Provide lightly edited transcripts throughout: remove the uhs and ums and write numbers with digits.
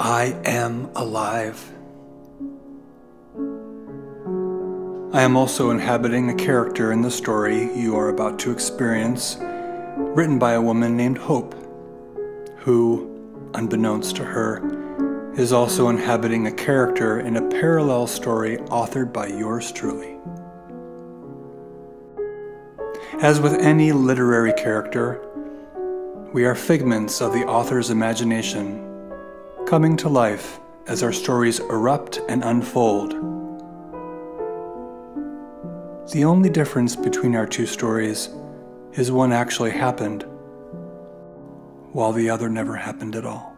I am alive. I am also inhabiting a character in the story you are about to experience, written by a woman named Hope, who, unbeknownst to her, is also inhabiting a character in a parallel story authored by yours truly. As with any literary character, we are figments of the author's imagination, coming to life as our stories erupt and unfold. The only difference between our two stories is one actually happened, while the other never happened at all.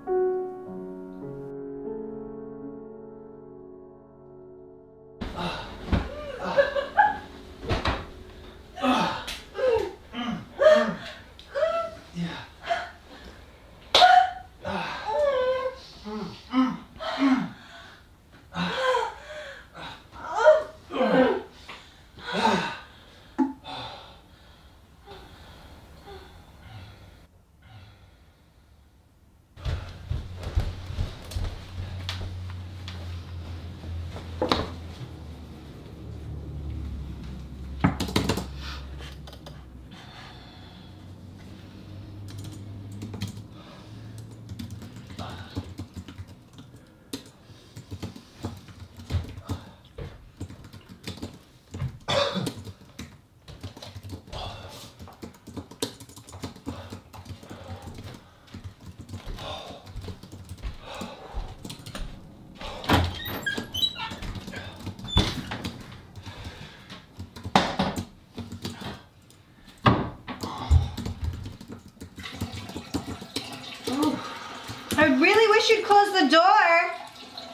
You'd close the door.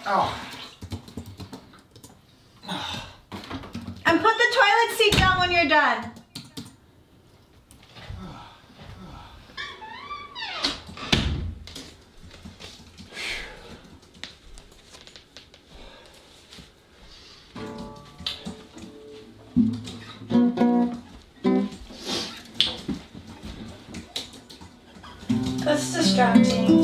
Oh. And put the toilet seat down when you're done. That's distracting.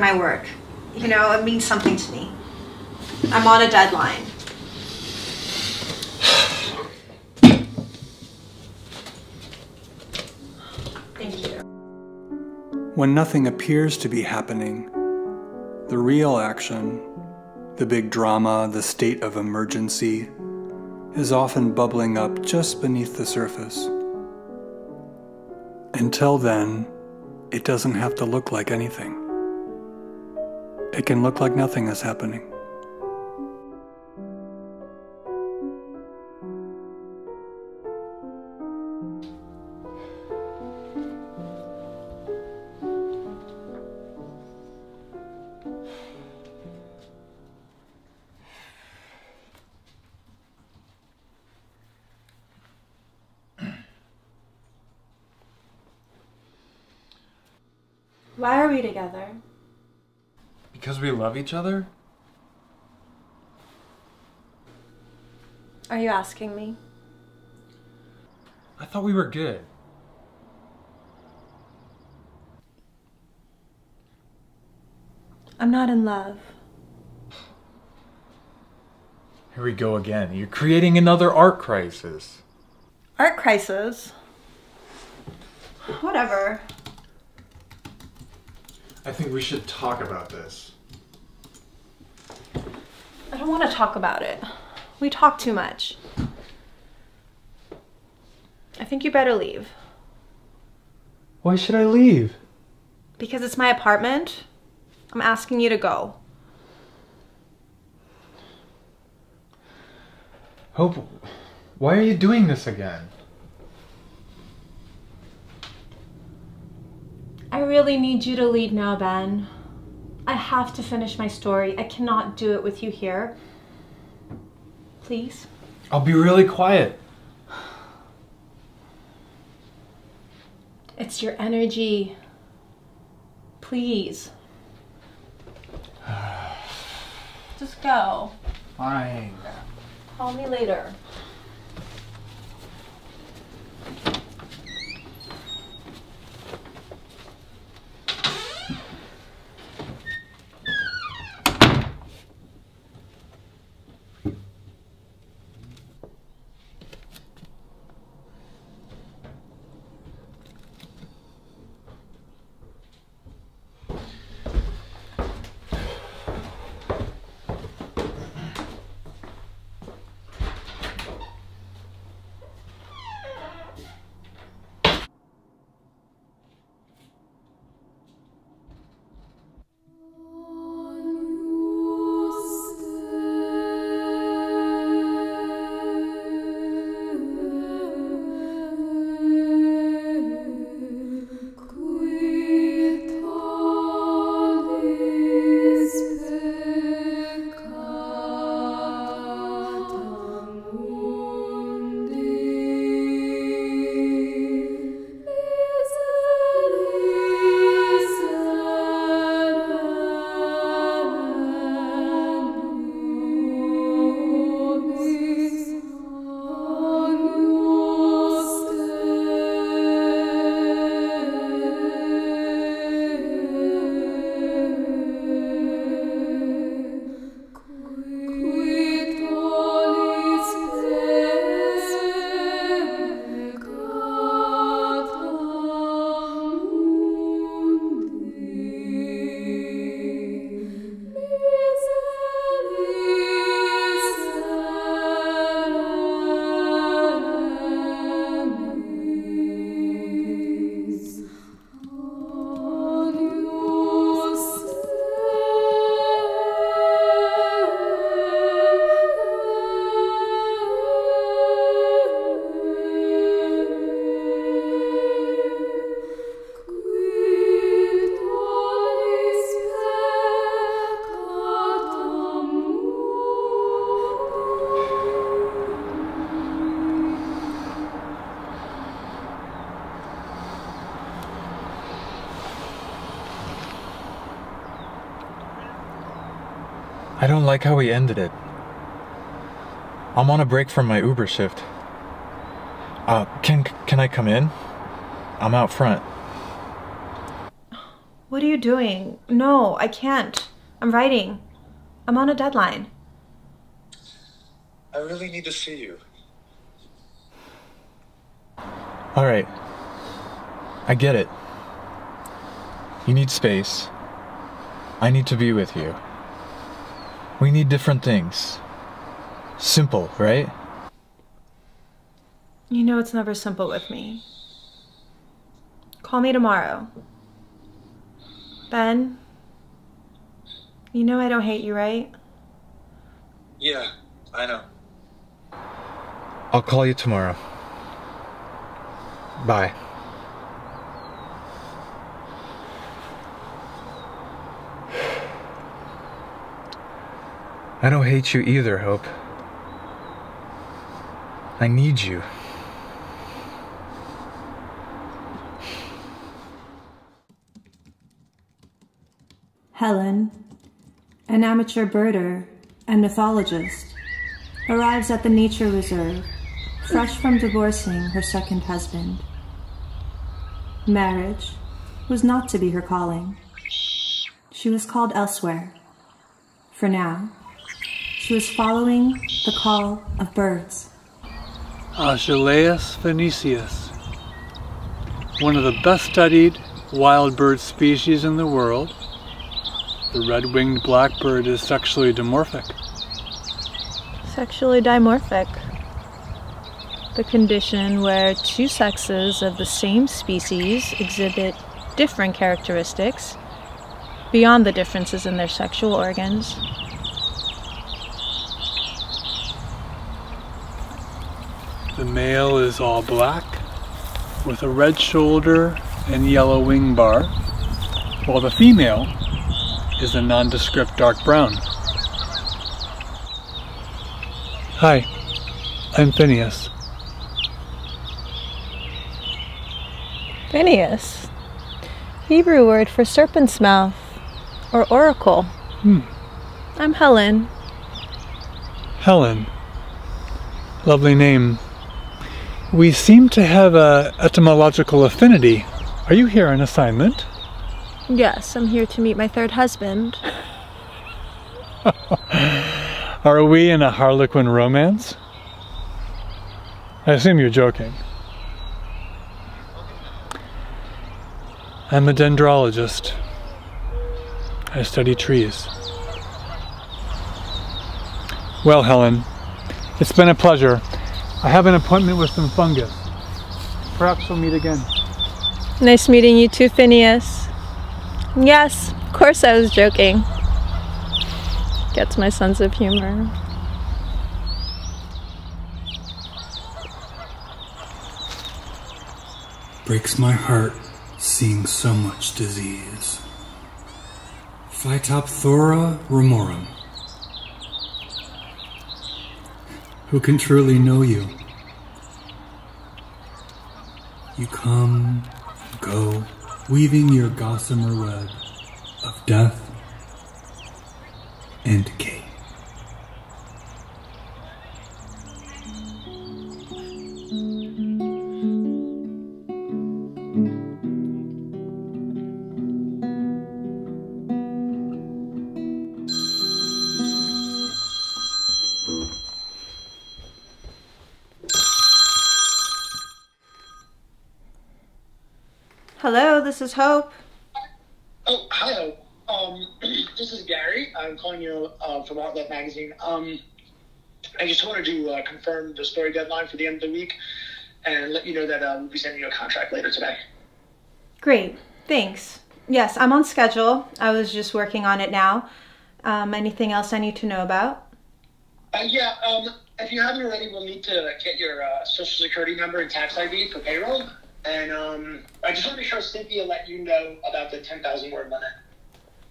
My work, you know, it means something to me. I'm on a deadline. Thank you. When nothing appears to be happening, the real action, the big drama, the state of emergency, is often bubbling up just beneath the surface. Until then, it doesn't have to look like anything. It can look like nothing is happening. Why are we together? Because we love each other? Are you asking me? I thought we were good. I'm not in love. Here we go again. You're creating another art crisis. Art crisis? Whatever. I think we should talk about this. I don't want to talk about it. We talk too much. I think you better leave. Why should I leave? Because it's my apartment. I'm asking you to go. Hope, why are you doing this again? I really need you to leave now, Ben. I have to finish my story. I cannot do it with you here. Please. I'll be really quiet. It's your energy. Please. Just go. Fine. Call me later. I don't like how we ended it. I'm on a break from my Uber shift. Can I come in? I'm out front. What are you doing? No, I can't. I'm writing. I'm on a deadline. I really need to see you. All right. I get it. You need space. I need to be with you. We need different things. Simple, right? You know it's never simple with me. Call me tomorrow. Ben, you know I don't hate you, right? Yeah, I know. I'll call you tomorrow. Bye. I don't hate you either, Hope. I need you. Helen, an amateur birder and mythologist, arrives at the nature reserve, fresh from divorcing her second husband. Marriage was not to be her calling. She was called elsewhere. For now, she was following the call of birds. Agelaius phoeniceus. one of the best studied wild bird species in the world, the red-winged blackbird is sexually dimorphic. Sexually dimorphic. The condition where two sexes of the same species exhibit different characteristics beyond the differences in their sexual organs. The male is all black with a red shoulder and yellow wing bar, while the female is a nondescript dark brown. Hi, I'm Phineas. Phineas, Hebrew word for serpent's mouth or oracle. I'm Helen. Helen, lovely name. We seem to have an etymological affinity. Are you here on assignment? Yes, I'm here to meet my third husband. Are we in a Harlequin romance? I assume you're joking. I'm a dendrologist. I study trees. Well, Helen, it's been a pleasure. I have an appointment with some fungus. Perhaps we'll meet again. Nice meeting you too, Phineas. Yes, of course I was joking. Gets my sense of humor. Breaks my heart seeing so much disease. Phytophthora ramorum. Who can truly know you? You come, go, weaving your gossamer web of death and decay. Hello, this is Hope. Oh, hi, Hope. This is Gary. I'm calling you from Outlet Magazine. I just wanted to confirm the story deadline for the end of the week and let you know that we'll be sending you a contract later today. Great, thanks. Yes, I'm on schedule. I was just working on it now. Anything else I need to know about? If you haven't already, we'll need to get your social security number and tax ID for payroll. And I just want to make sure Cynthia let you know about the 10,000 word limit.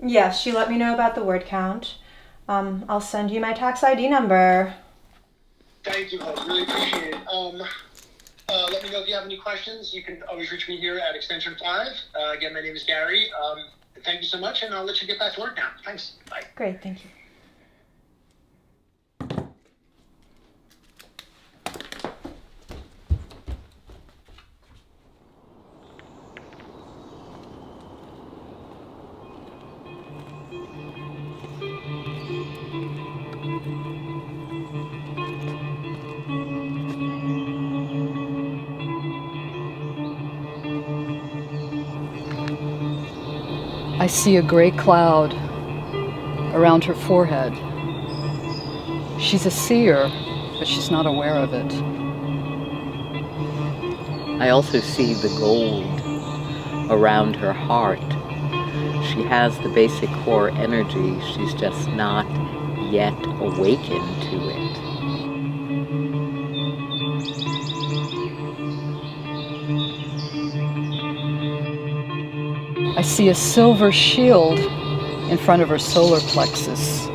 Yeah, she let me know about the word count. I'll send you my tax ID number. Thank you, I really appreciate it. Let me know if you have any questions. You can always reach me here at extension 5. Again, my name is Gary. Thank you so much, and I'll let you get back to work now. Thanks. Bye. Great, thank you. I see a gray cloud around her forehead. She's a seer, but she's not aware of it. I also see the gold around her heart. She has the basic core energy. She's just not yet awakened to it. I see a silver shield in front of her solar plexus.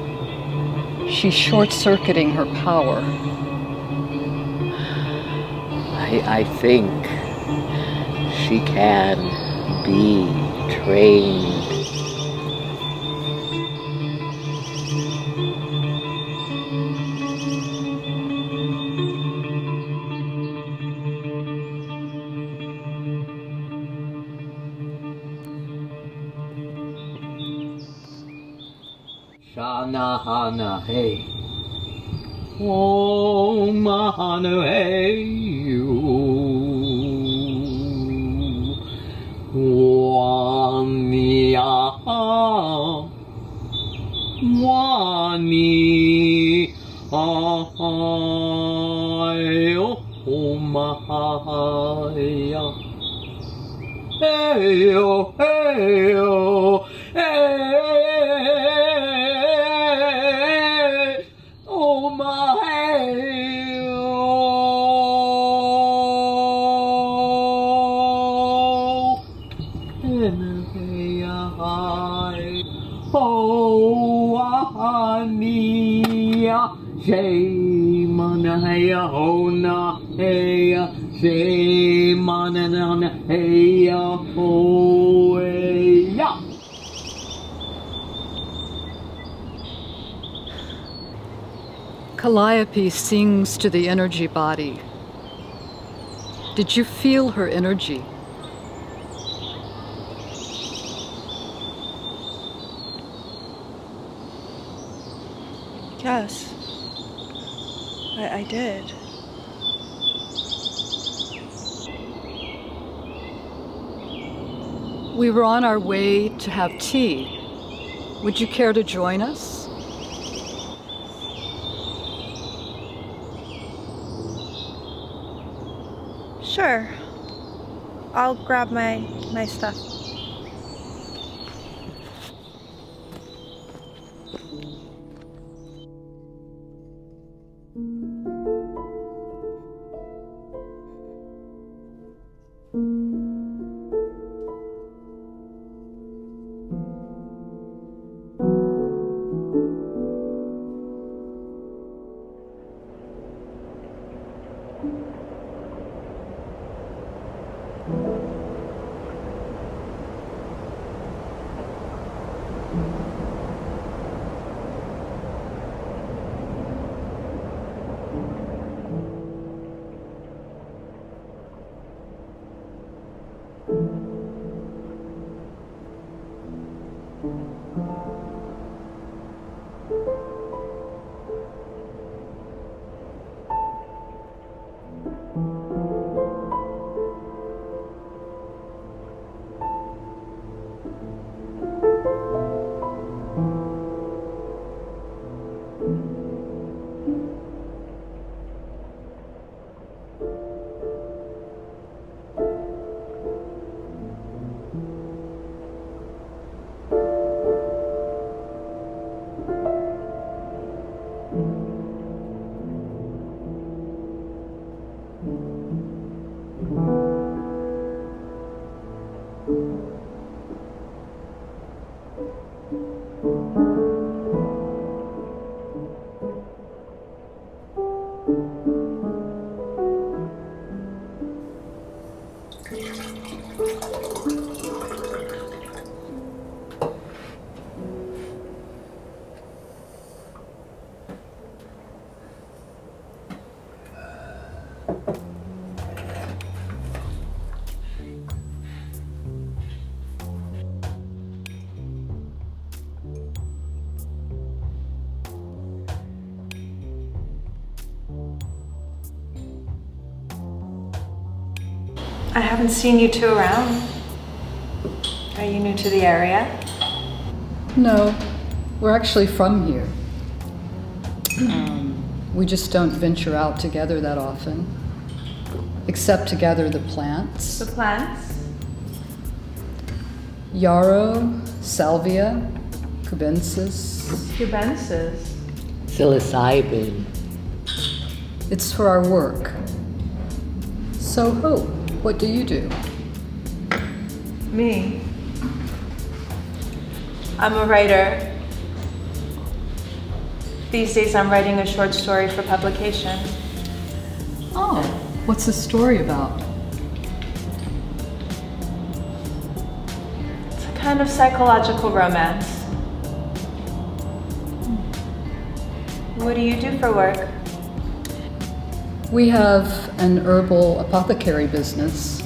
She's short-circuiting her power. I think she can be trained. Mahana hey, oh Mahana hey, Calliope sings to the energy body. Did you feel her energy? Yes, I did. We were on our way to have tea. Would you care to join us? Sure. I'll grab my stuff. I haven't seen you two around. Are you new to the area? No, we're actually from here. We just don't venture out together that often, except to gather the plants. The plants? Yarrow, salvia, cubensis. Cubensis? Psilocybin. It's for our work. So Hope, what do you do? Me? I'm a writer. These days I'm writing a short story for publication. Oh, what's the story about? It's a kind of psychological romance. What do you do for work? We have an herbal apothecary business.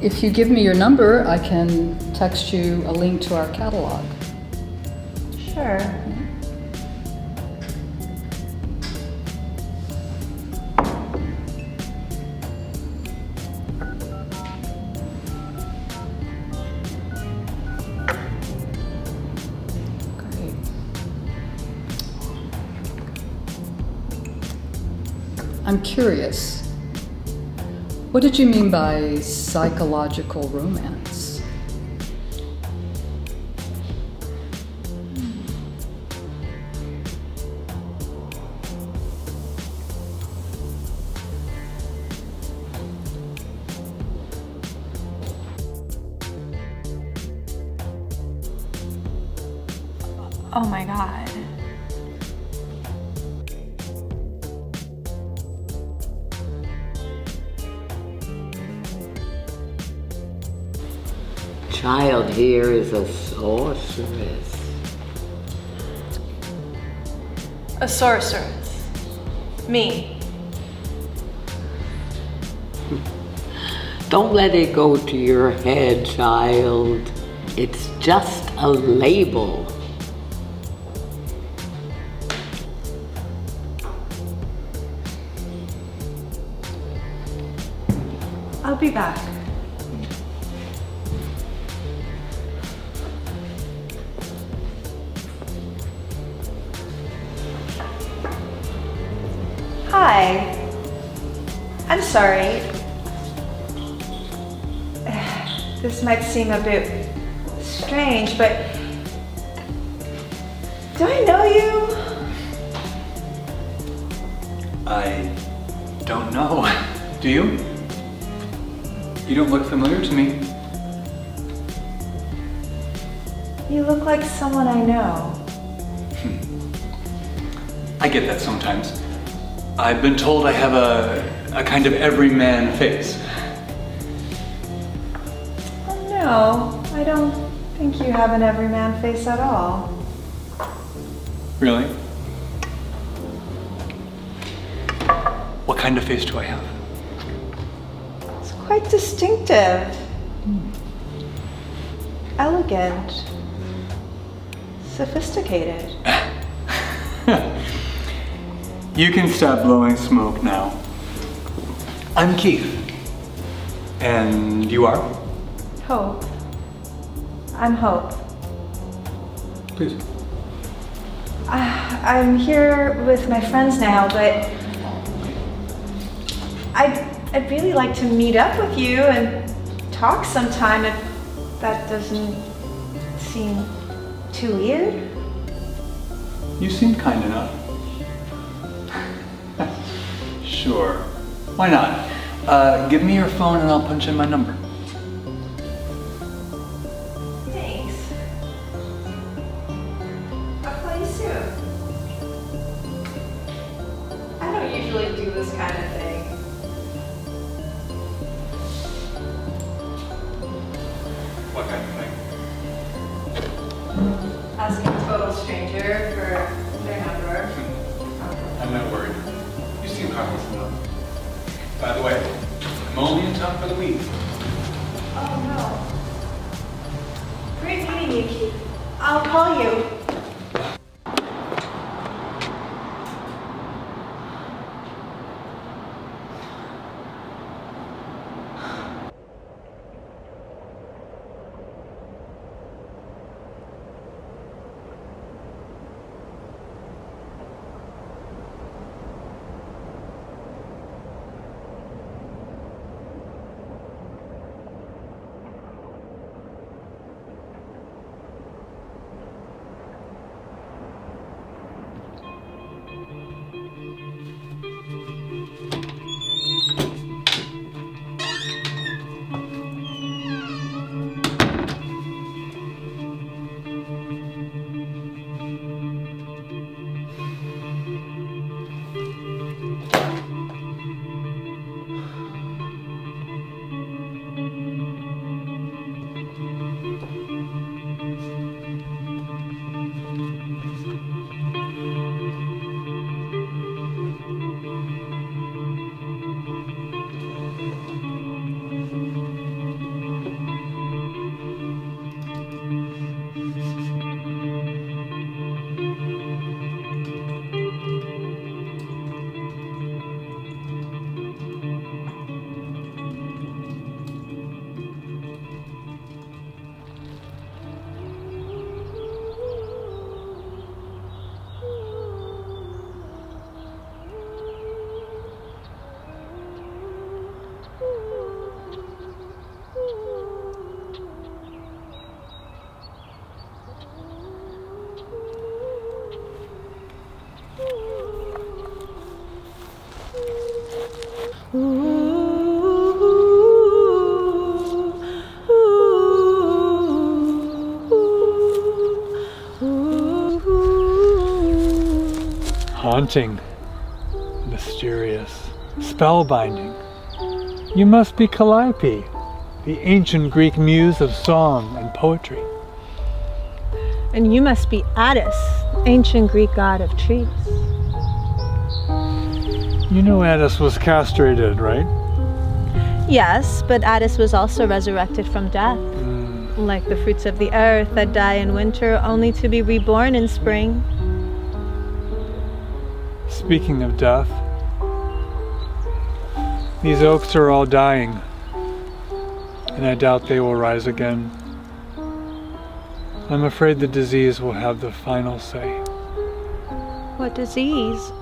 If you give me your number, I can text you a link to our catalog. Sure. I'm curious. What did you mean by psychological romance? Oh my God. Child here is a sorceress. A sorceress? Me. Don't let it go to your head, child. It's just a label. I'll be back. Hi. I'm sorry. This might seem a bit strange, but do I know you? I don't know. Do you? You don't look familiar to me. You look like someone I know. I get that sometimes. I've been told I have a kind of everyman face. Oh no, I don't think you have an everyman face at all. Really? What kind of face do I have? It's quite distinctive. Elegant. Sophisticated. You can stop blowing smoke now. I'm Keith. And you are? Hope. I'm Hope. Please. I'm here with my friends now, but I'd really like to meet up with you and talk sometime if that doesn't seem too weird. You seem kind enough. Sure. Why not? Give me your phone and I'll punch in my number. Thanks. I'll call you soon. I don't usually do this kind of thing. What kind of thing? Asking a total stranger for their number. I'm not worried. By the way, I'm only in town for the week. Oh no. Great meeting you, Keith. I'll call you. haunting, mysterious, spellbinding. You must be Calliope, the ancient Greek muse of song and poetry. And you must be Attis, ancient Greek god of trees. You know Attis was castrated, right? Yes, but Attis was also resurrected from death. Like the fruits of the earth that die in winter, only to be reborn in spring. Speaking of death, these oaks are all dying, and I doubt they will rise again. I'm afraid the disease will have the final say. What disease?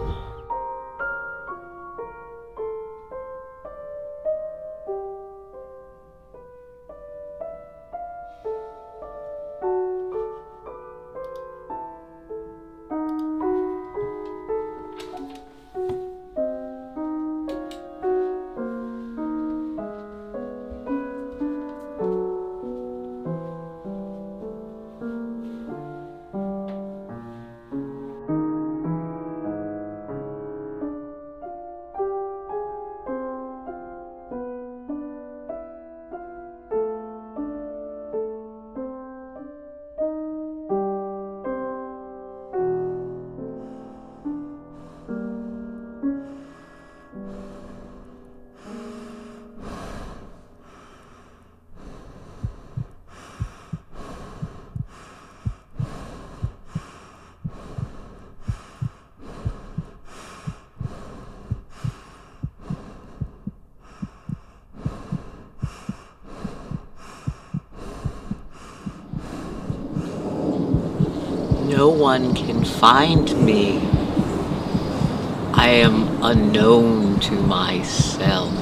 No one can find me. I am unknown to myself.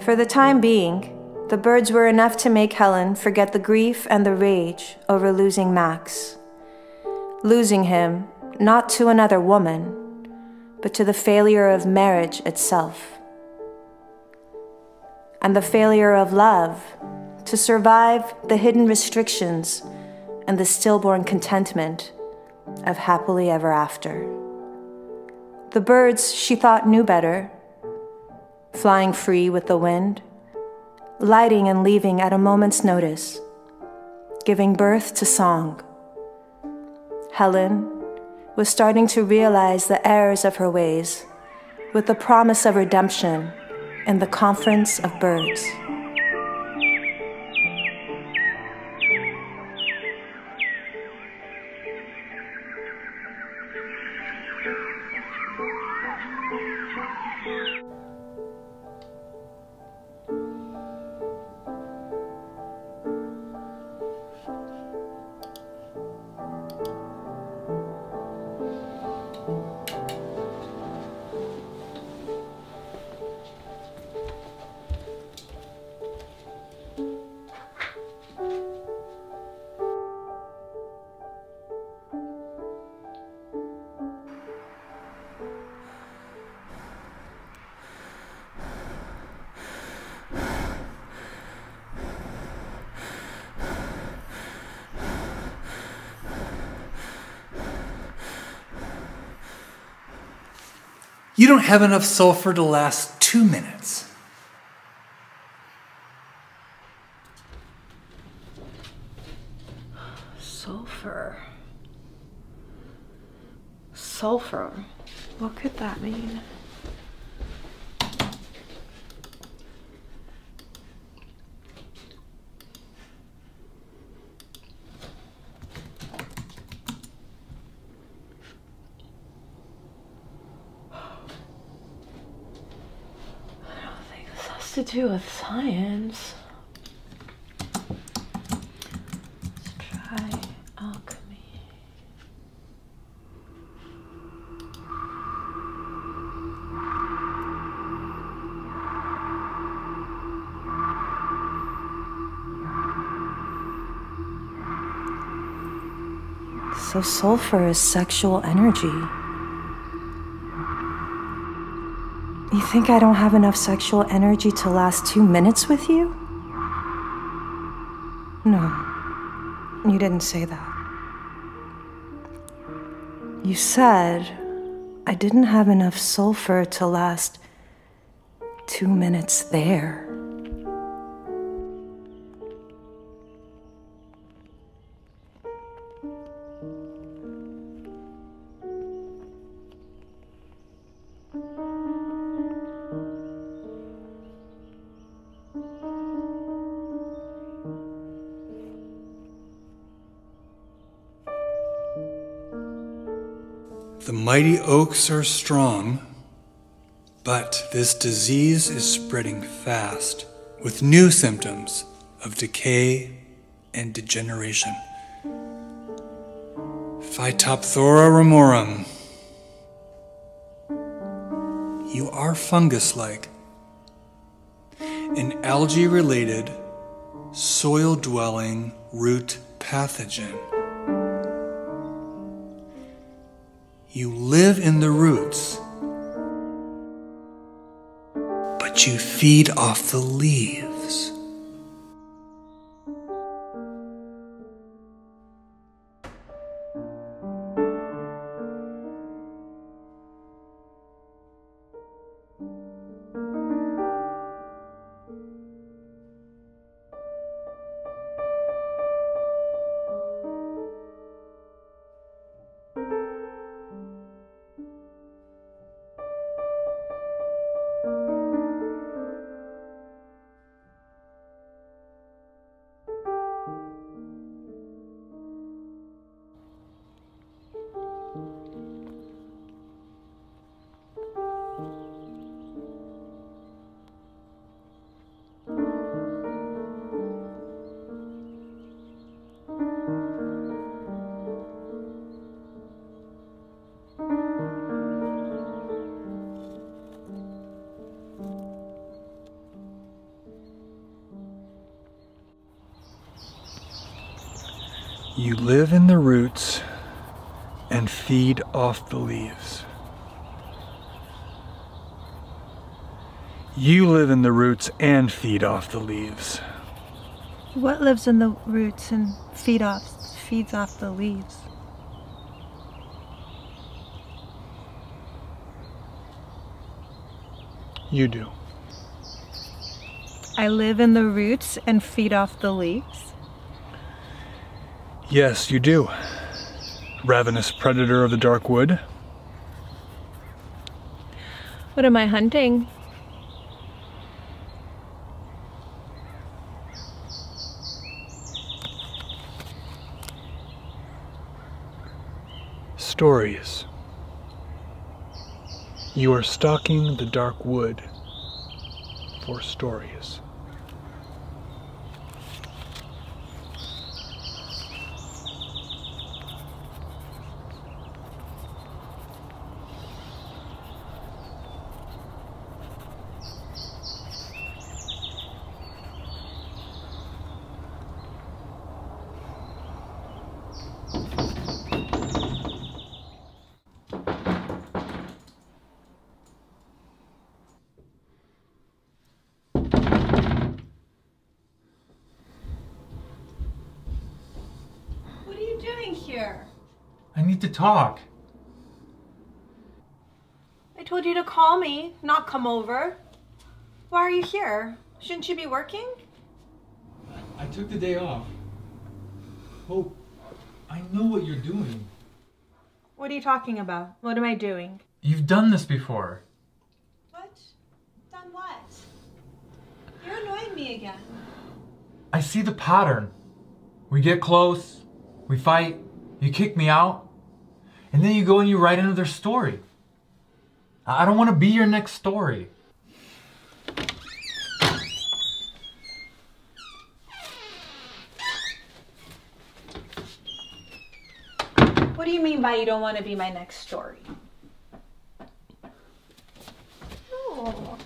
For the time being, the birds were enough to make Helen forget the grief and the rage over losing Max. Losing him, not to another woman, but to the failure of marriage itself. And the failure of love to survive the hidden restrictions and the stillborn contentment of happily ever after. The birds she thought knew better, flying free with the wind, lighting and leaving at a moment's notice, giving birth to song. Helen was starting to realize the errors of her ways with the promise of redemption in the conference of birds. You don't have enough sulfur to last 2 minutes. Sulfur. Sulfur. What could that mean? To do with science. Let's try alchemy. So sulfur is sexual energy. You think I don't have enough sexual energy to last 2 minutes with you? No, you didn't say that. You said I didn't have enough sulfur to last 2 minutes there. The mighty oaks are strong, but this disease is spreading fast with new symptoms of decay and degeneration. Phytophthora ramorum. You are fungus-like, an algae-related, soil-dwelling root pathogen. You live in the roots, but you feed off the leaves. You live in the roots and feed off the leaves. You live in the roots and feed off the leaves. What lives in the roots and feeds off the leaves? You do. I live in the roots and feed off the leaves? Yes, you do. Ravenous predator of the dark wood. What am I hunting? Stories. You are stalking the dark wood for stories. Talk. I I told you to call me, not come over. Why are you here? Shouldn't you be working? I took the day off. Hope, I know what you're doing. What are you talking about? What am I doing? You've done this before. What? Done what? You're annoying me again. I see the pattern. We get close, we fight, you kick me out, and then you go and you write another story. I don't want to be your next story. What do you mean by you don't want to be my next story? No.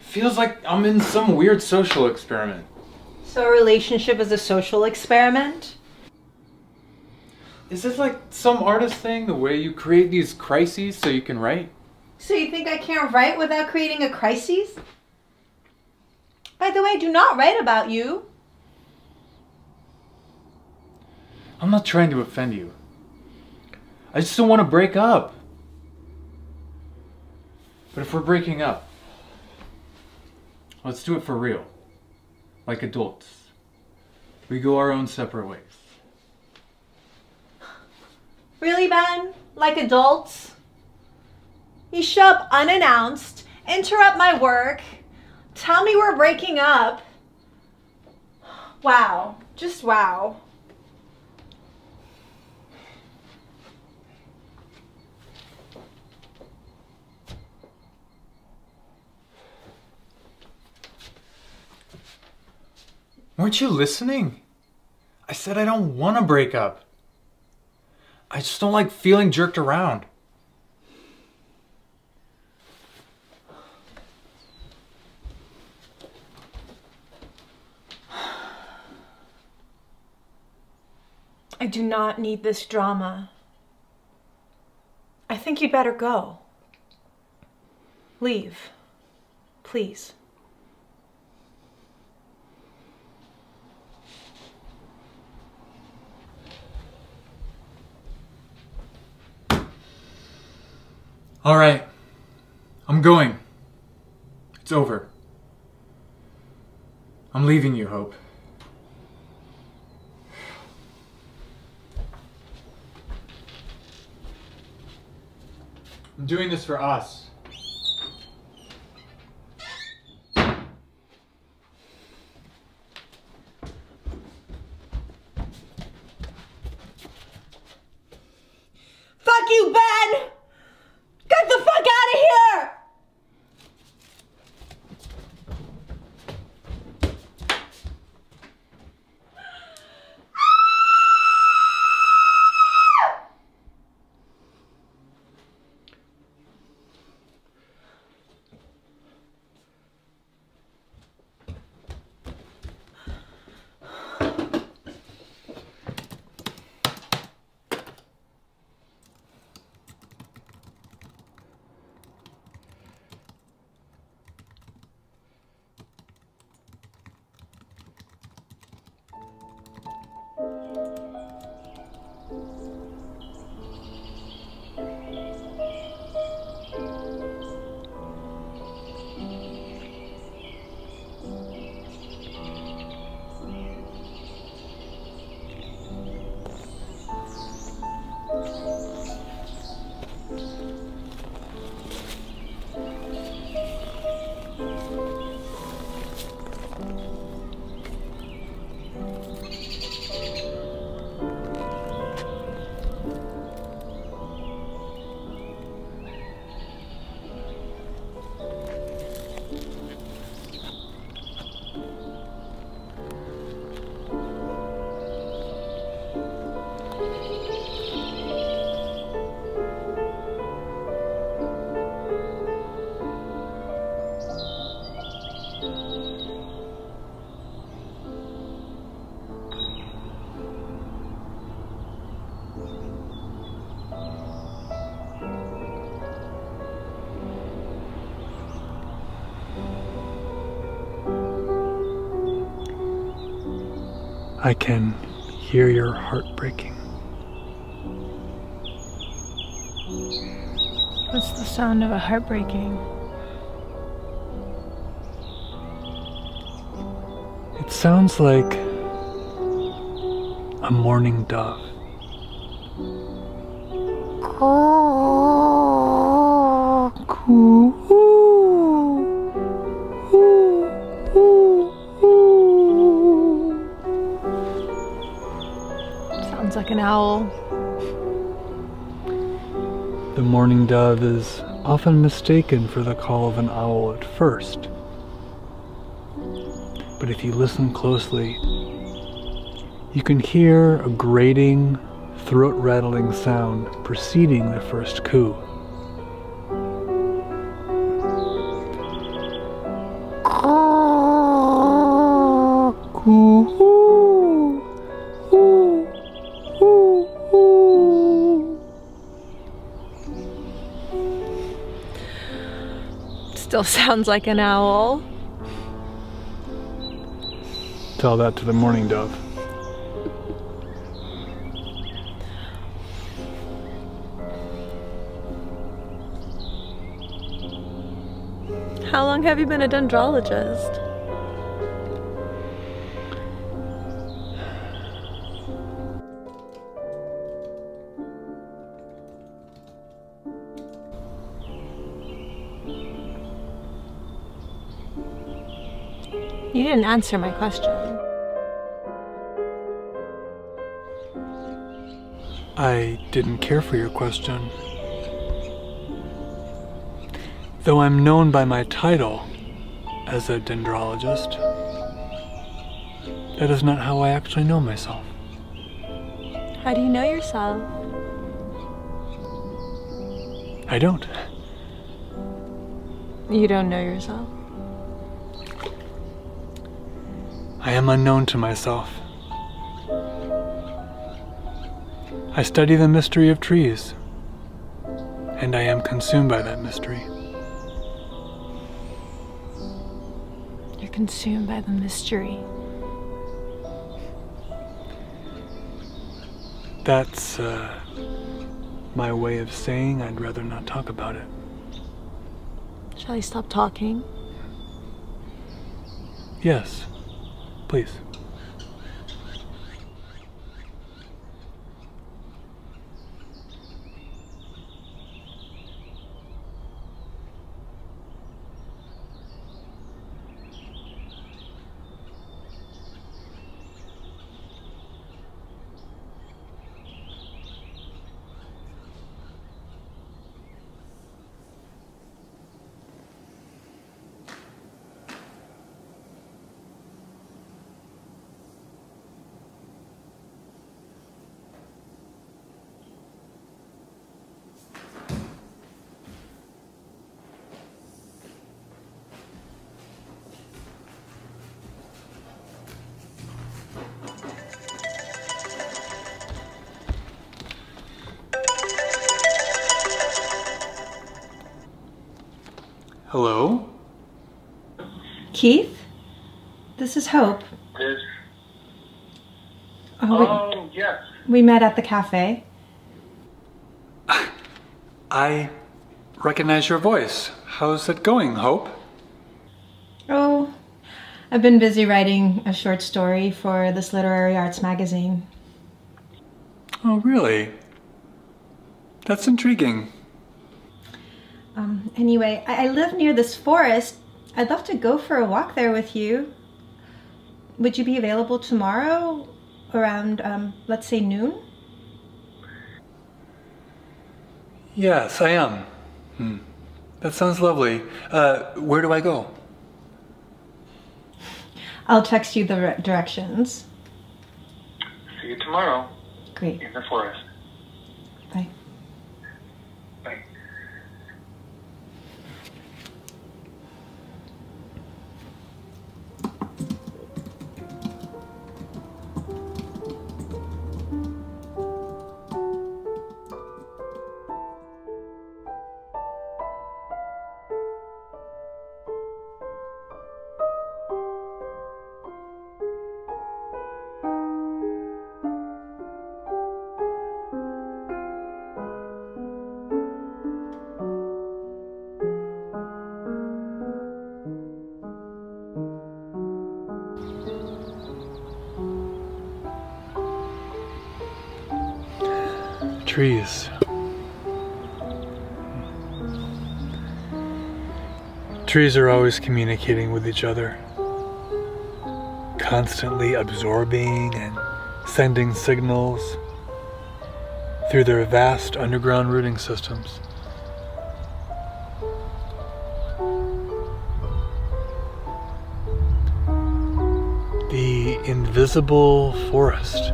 Feels like I'm in some weird social experiment. So a relationship is a social experiment? Is this like some artist thing, the way you create these crises so you can write? So you think I can't write without creating a crisis? By the way, I do not write about you. I'm not trying to offend you. I just don't want to break up. But if we're breaking up, let's do it for real, like adults. We go our own separate ways. Really, Ben? Like adults? You show up unannounced, interrupt my work, tell me we're breaking up. Wow, just wow. Weren't you listening? I said I don't want to break up. I just don't like feeling jerked around. I do not need this drama. I think you'd better go. Leave, please. All right, I'm going. It's over. I'm leaving you, Hope. I'm doing this for us. I can hear your heart breaking. What's the sound of a heart breaking? It sounds like a mourning dove. Coo. Sounds like an owl. The mourning dove is often mistaken for the call of an owl at first. But if you listen closely, you can hear a grating, throat-rattling sound preceding the first coo. Still sounds like an owl. Tell that to the mourning dove. How long have you been a dendrologist? You didn't answer my question. I didn't care for your question. Though I'm known by my title as a dendrologist, that is not how I actually know myself. How do you know yourself? I don't. You don't know yourself? I am unknown to myself. I study the mystery of trees, and I am consumed by that mystery. You're consumed by the mystery. That's my way of saying I'd rather not talk about it. Shall I stop talking? Yes. Please. Hello? Keith? This is Hope. Oh, yes. We met at the cafe. I recognize your voice. How's it going, Hope? Oh, I've been busy writing a short story for this literary arts magazine. Oh, really? That's intriguing. Anyway, I live near this forest. I'd love to go for a walk there with you. Would you be available tomorrow around, let's say, noon? Yes, I am. That sounds lovely. Where do I go? I'll text you the directions. See you tomorrow. Great. In the forest. Bye. trees. Trees are always communicating with each other, constantly absorbing and sending signals through their vast underground rooting systems. The invisible forest.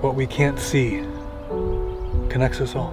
What we can't see connects us all.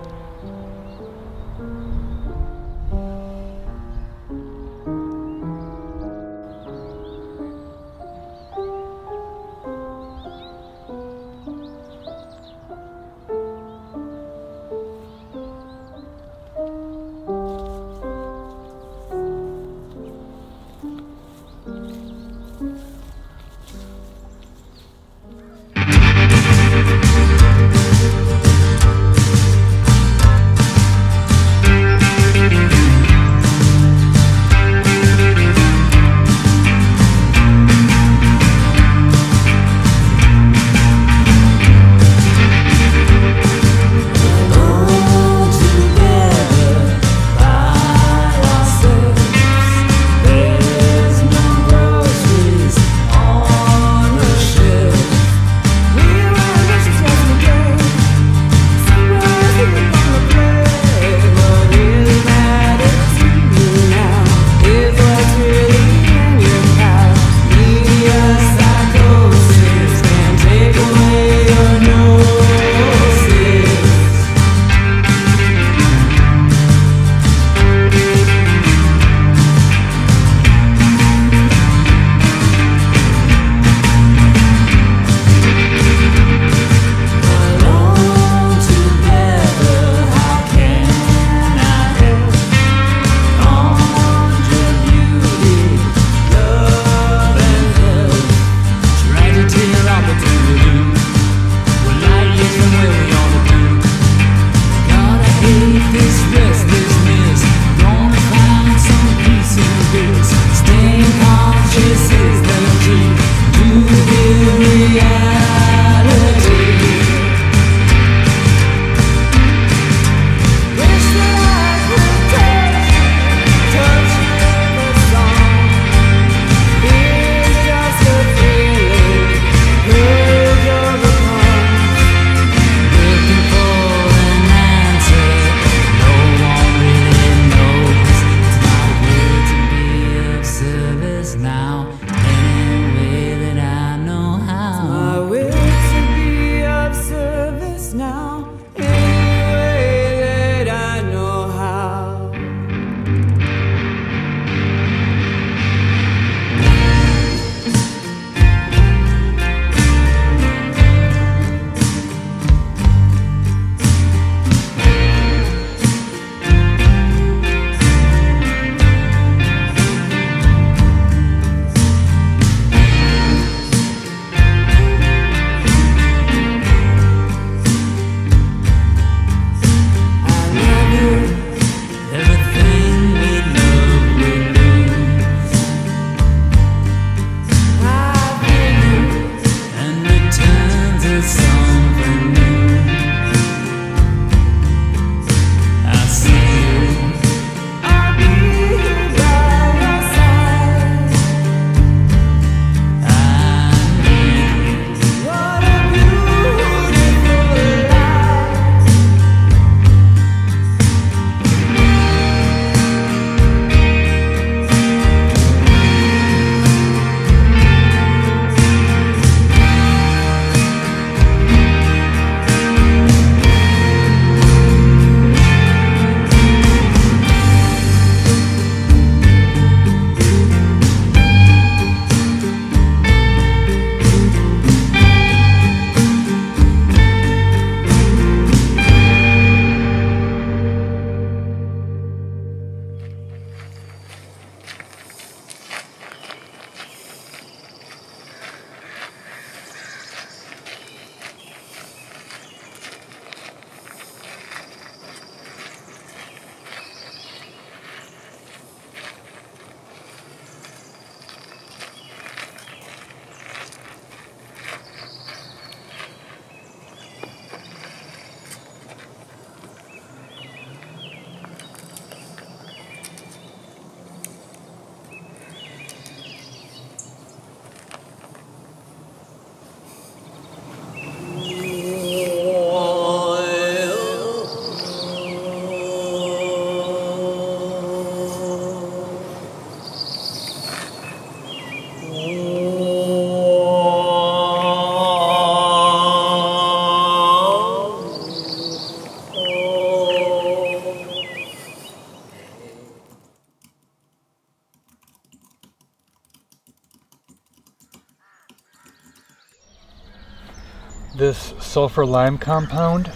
this sulfur-lime compound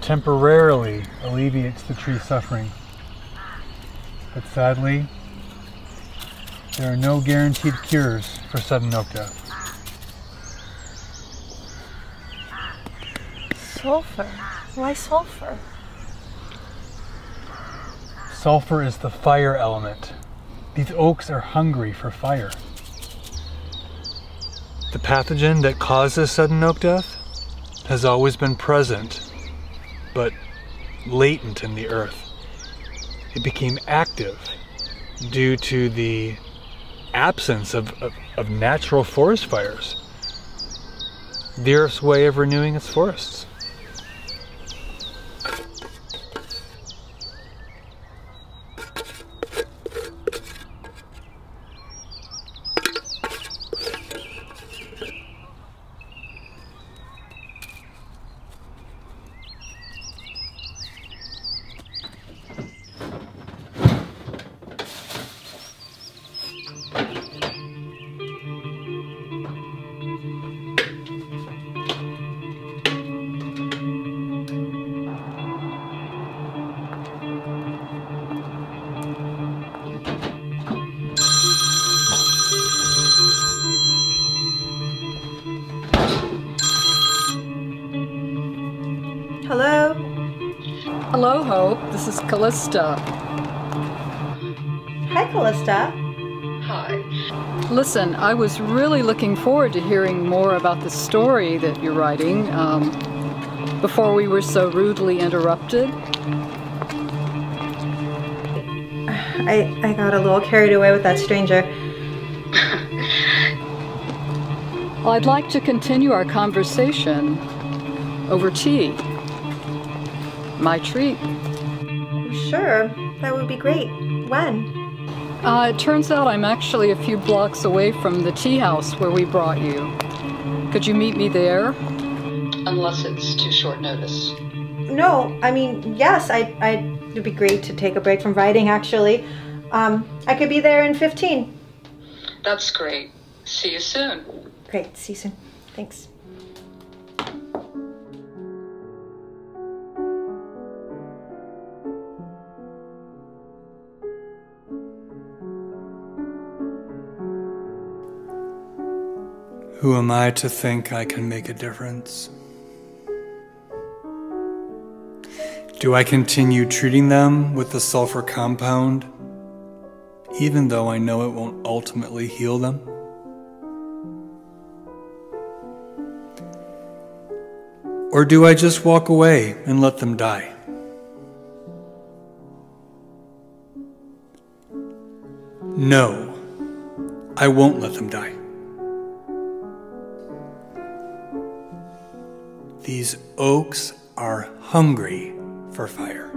temporarily alleviates the tree's suffering. But sadly, there are no guaranteed cures for sudden oak death. Sulfur? Why sulfur? Sulfur is the fire element. These oaks are hungry for fire. The pathogen that causes sudden oak death has always been present, but latent in the earth. It became active due to the absence of natural forest fires. The earth's way of renewing its forests. Hello, Hope. This is Callista. Hi, Callista. Hi. Listen, I was really looking forward to hearing more about the story that you're writing before we were so rudely interrupted. I got a little carried away with that stranger. Well, I'd like to continue our conversation over tea. My treat. Sure, that would be great. When? It turns out I'm actually a few blocks away from the tea house where we brought you. Could you meet me there? Unless it's too short notice. No, I mean, yes, it'd be great to take a break from writing, actually. I could be there in 15. That's great. See you soon. Great, see you soon. Thanks. Who am I to think I can make a difference? Do I continue treating them with the sulfur compound, even though I know it won't ultimately heal them? Or do I just walk away and let them die? No, I won't let them die. These oaks are hungry for fire.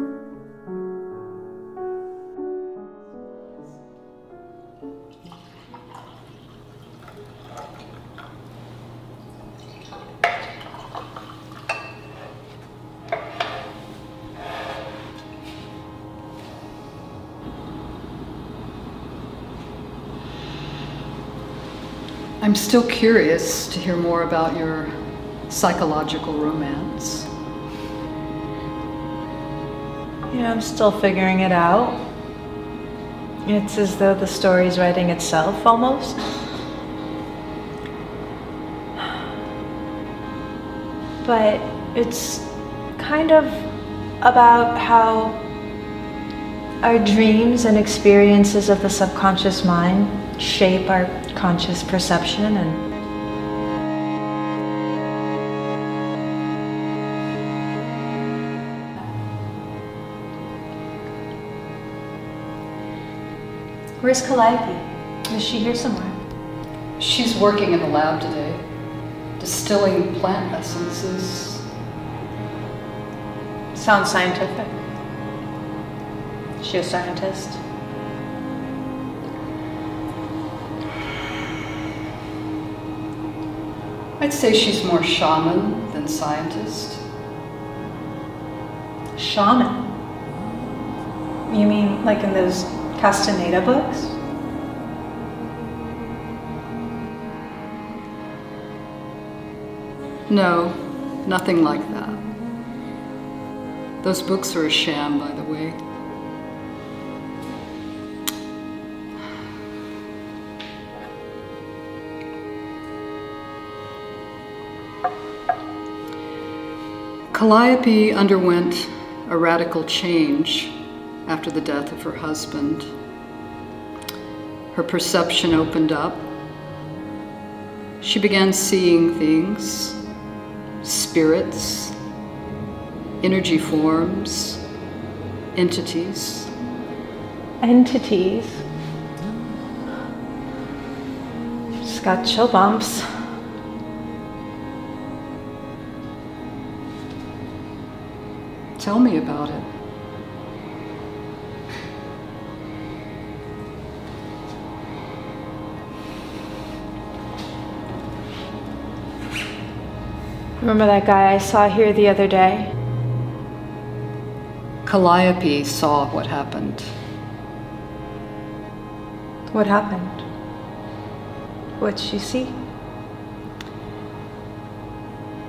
I'm still curious to hear more about your psychological romance. You know, I'm still figuring it out. It's as though the story's writing itself, almost. But it's kind of about how our dreams and experiences of the subconscious mind shape our conscious perception and Where's Calliope? Is she here somewhere? She's working in the lab today. Distilling plant essences. Sounds scientific. Is she a scientist? I'd say she's more shaman than scientist. Shaman? You mean like in those Castaneda books? No, nothing like that. Those books are a sham, by the way. Calliope underwent a radical change after the death of her husband. Her perception opened up. She began seeing things, spirits, energy forms, entities. Entities? Just got chill bumps. Tell me about it. Remember that guy I saw here the other day? Calliope saw what happened. What happened? What'd she see?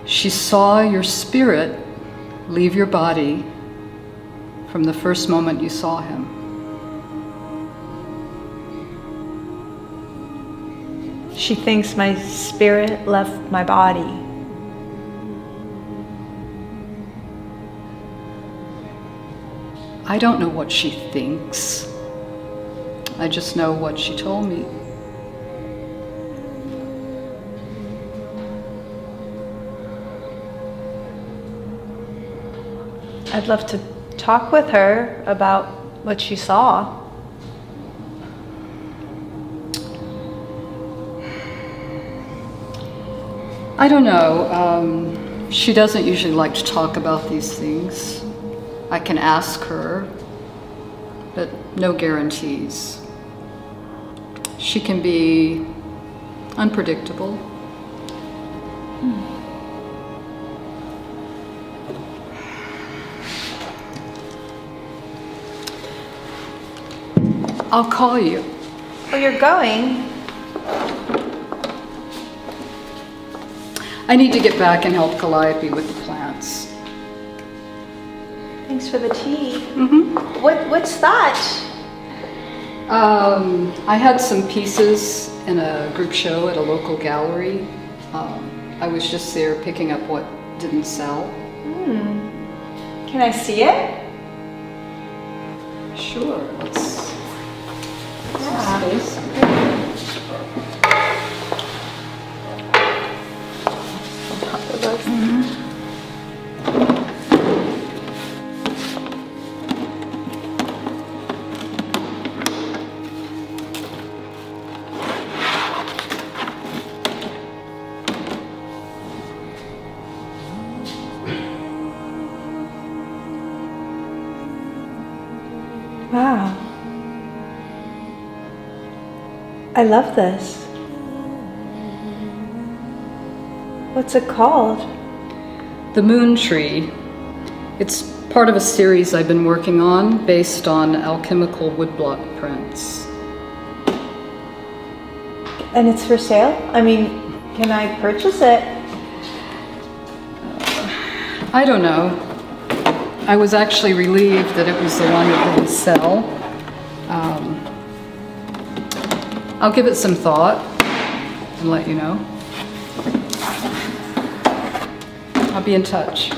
She saw your spirit leave your body from the first moment you saw him. She thinks my spirit left my body. I don't know what she thinks. I just know what she told me. I'd love to talk with her about what she saw. I don't know. She doesn't usually like to talk about these things. I can ask her, but no guarantees. She can be unpredictable. I'll call you. Well, you're going. I need to get back and help Calliope with the plants. Thanks for the tea. Mm-hmm. What's that? I had some pieces in a group show at a local gallery. I was just there picking up what didn't sell. Can I see it? Sure. Let's space. Mm-hmm. I love this. What's it called? The Moon Tree. It's part of a series I've been working on based on alchemical woodblock prints. And it's for sale? I mean, can I purchase it? I don't know. I was actually relieved that it was the one that didn't sell. I'll give it some thought and let you know. I'll be in touch.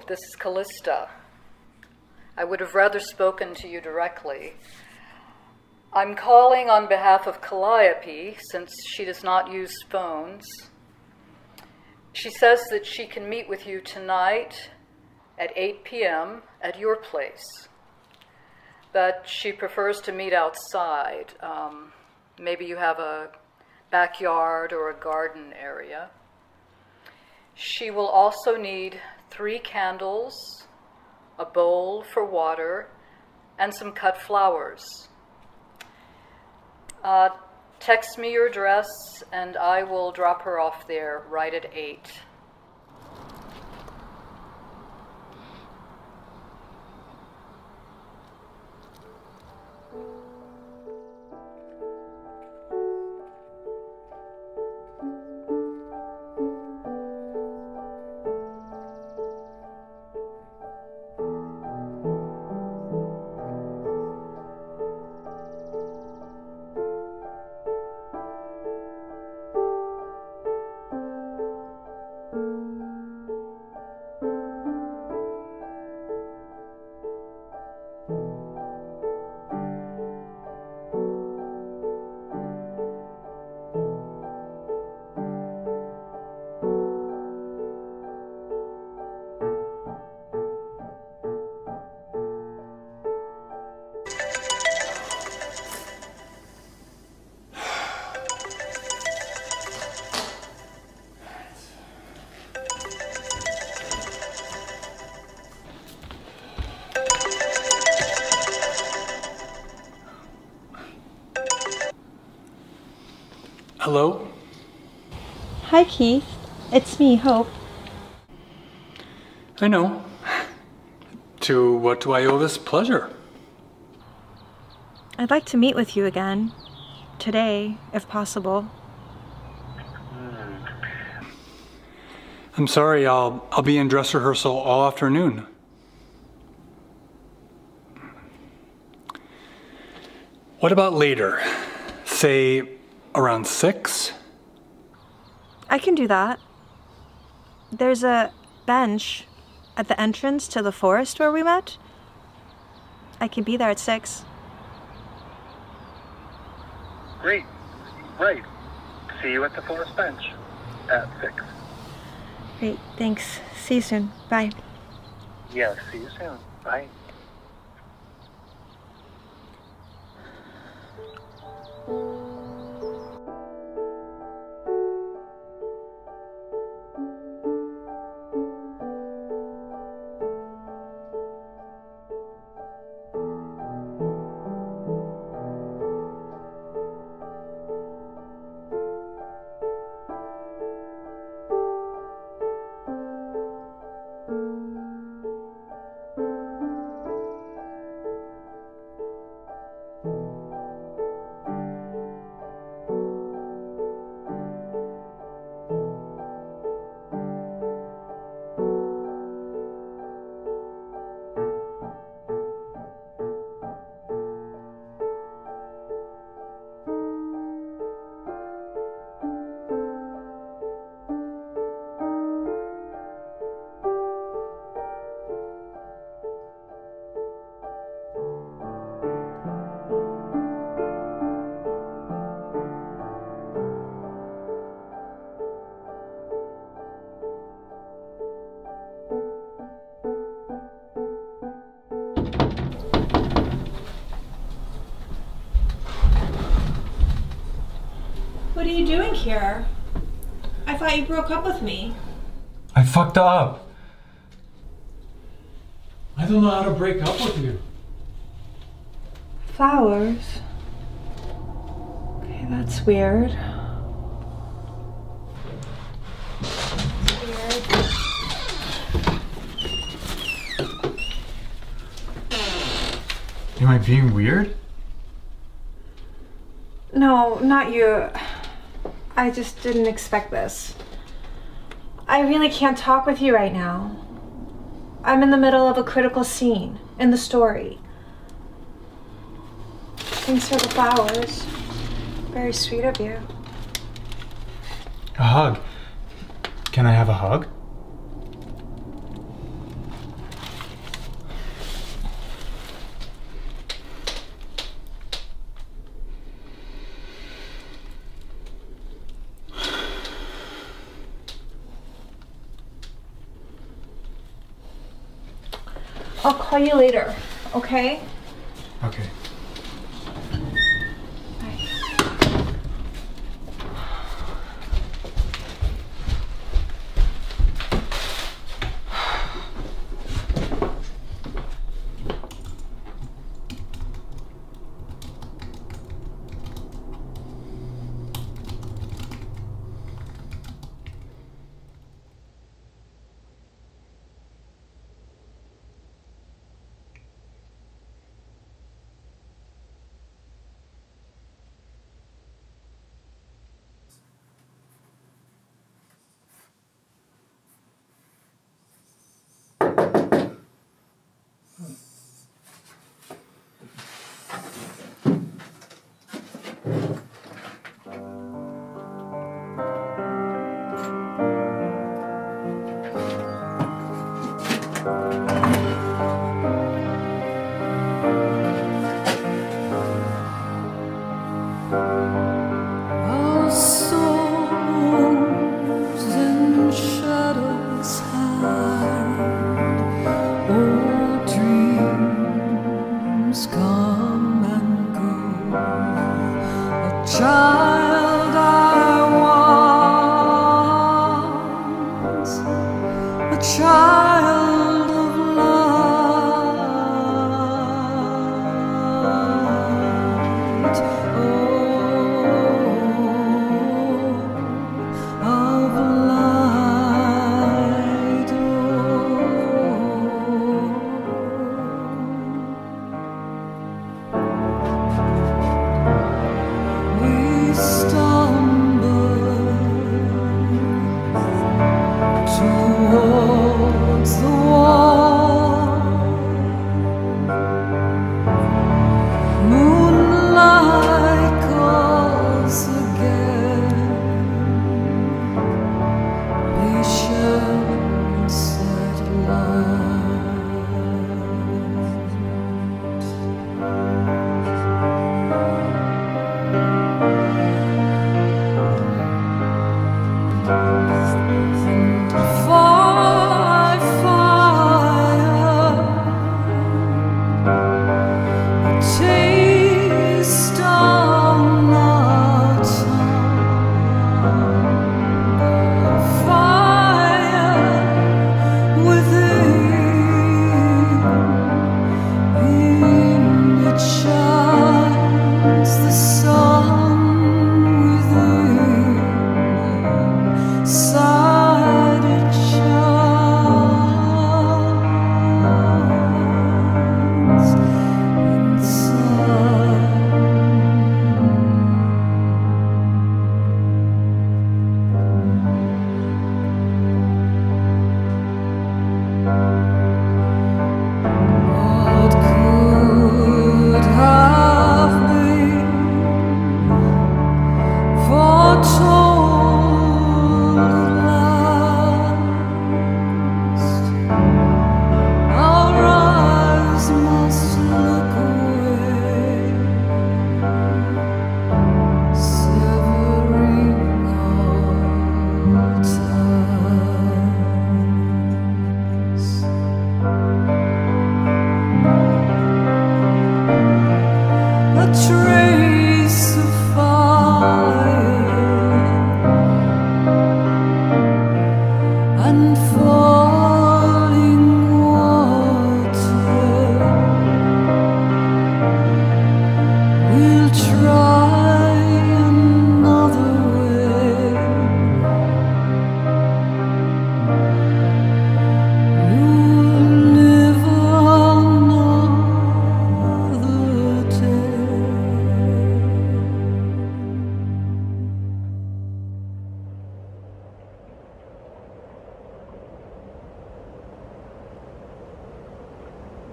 Hope, this is Callista. I would have rather spoken to you directly. I'm calling on behalf of Calliope, since she does not use phones. She says that she can meet with you tonight at 8 p.m. at your place, but she prefers to meet outside. Maybe you have a backyard or a garden area. She will also need 3 candles, a bowl for water, and some cut flowers. Text me your address, and I will drop her off there right at 8. Hello? Hi, Keith. It's me, Hope. I know. To what do I owe this pleasure? I'd like to meet with you again. Today, if possible. I'm sorry, I'll be in dress rehearsal all afternoon. What about later? Say, around 6? I can do that. There's a bench at the entrance to the forest where we met. I can be there at 6. Great. Right. See you at the forest bench at 6. Great. Thanks. See you soon. Bye. Yeah, see you soon. Bye. What are you doing here? I thought you broke up with me. I fucked up. I don't know how to break up with you. Flowers? Okay, that's weird. Am I being weird? No, not you. I just didn't expect this. I really can't talk with you right now. I'm in the middle of a critical scene in the story. Thanks for the flowers. Very sweet of you. A hug. Can I have a hug? I'll call you later, okay? Okay.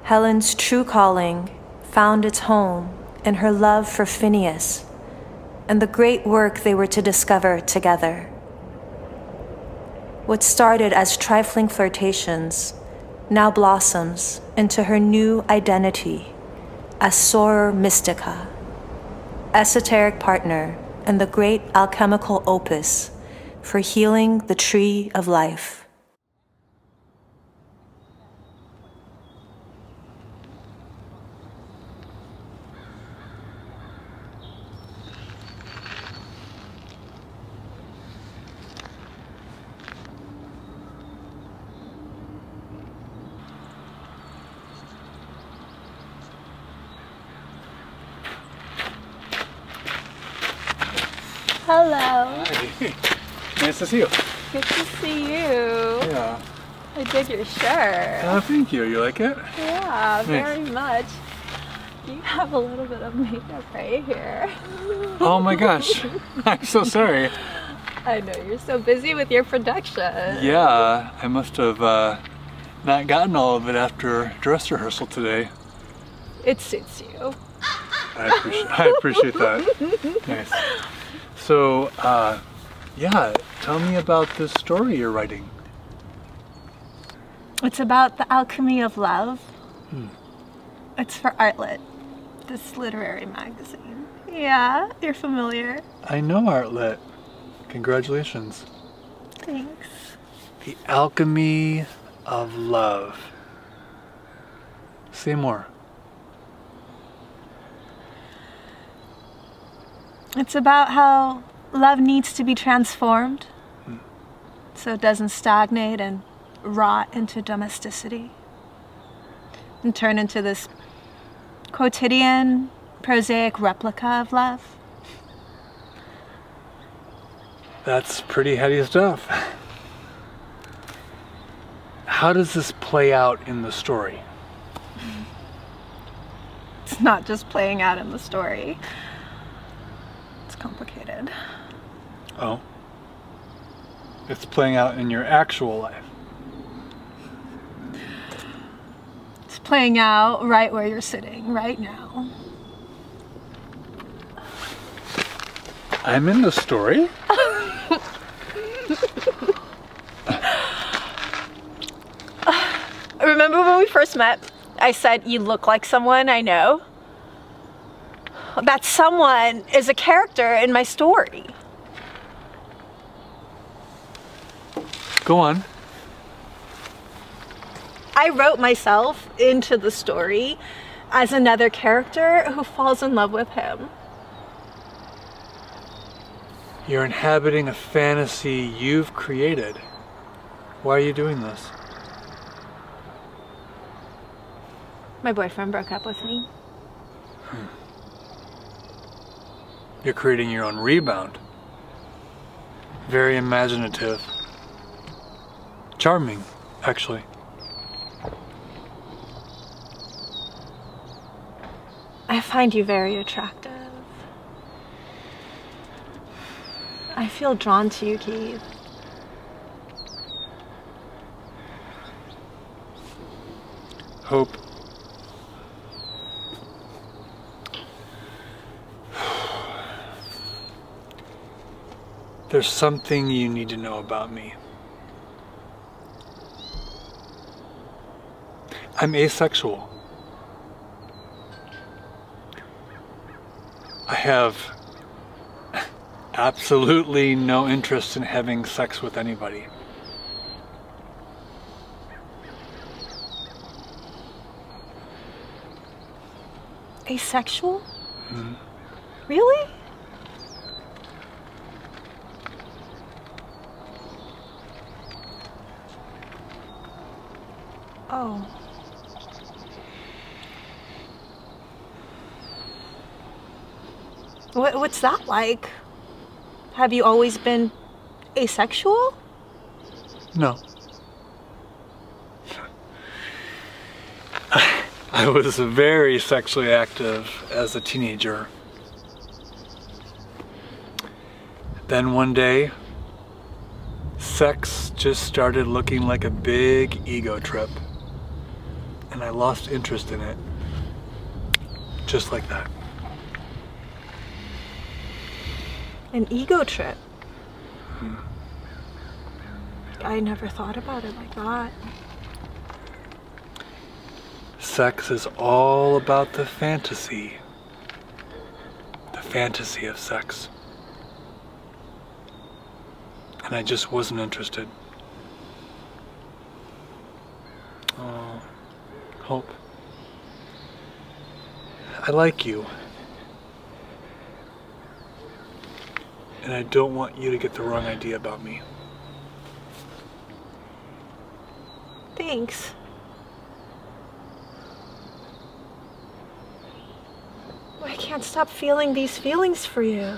Helen's true calling found its home in her love for Phineas and the great work they were to discover together. What started as trifling flirtations now blossoms into her new identity as Soror Mystica, esoteric partner in the great alchemical opus for healing the Tree of Life. Hello. Hi. Nice to see you. Good to see you. Yeah. I dig your shirt. Oh, thank you. You like it? Yeah, very much. You have a little bit of makeup right here. Oh my gosh. I'm so sorry. I know, you're so busy with your production. Yeah, I must have not gotten all of it after dress rehearsal today. It suits you. I appreciate that. Nice. So, yeah, tell me about this story you're writing. It's about the alchemy of love. Hmm. It's for ArtLit, this literary magazine. Yeah, you're familiar. I know ArtLit. Congratulations. Thanks. The alchemy of love. Say more. It's about how love needs to be transformed so it doesn't stagnate and rot into domesticity and turn into this quotidian, prosaic replica of love. That's pretty heady stuff. How does this play out in the story? It's not just playing out in the story. It's complicated. Oh. It's playing out in your actual life. It's playing out right where you're sitting right now. I'm in the story? Remember when we first met, I said you look like someone I know? That someone is a character in my story. Go on. I wrote myself into the story as another character who falls in love with him. You're inhabiting a fantasy you've created. Why are you doing this? My boyfriend broke up with me. Hmm. You're creating your own rebound. Very imaginative. Charming, actually. I find you very attractive. I feel drawn to you, Keith. Hope. There's something you need to know about me. I'm asexual. I have absolutely no interest in having sex with anybody. Asexual? Mm-hmm. Really? Oh. What's that like? Have you always been asexual? No. I was very sexually active as a teenager. Then one day, sex just started looking like a big ego trip. And I lost interest in it. Just like that. An ego trip. Hmm. I never thought about it like that. Sex is all about the fantasy. The fantasy of sex. And I just wasn't interested. Oh, Hope. I like you. And I don't want you to get the wrong idea about me. Thanks. I can't stop feeling these feelings for you.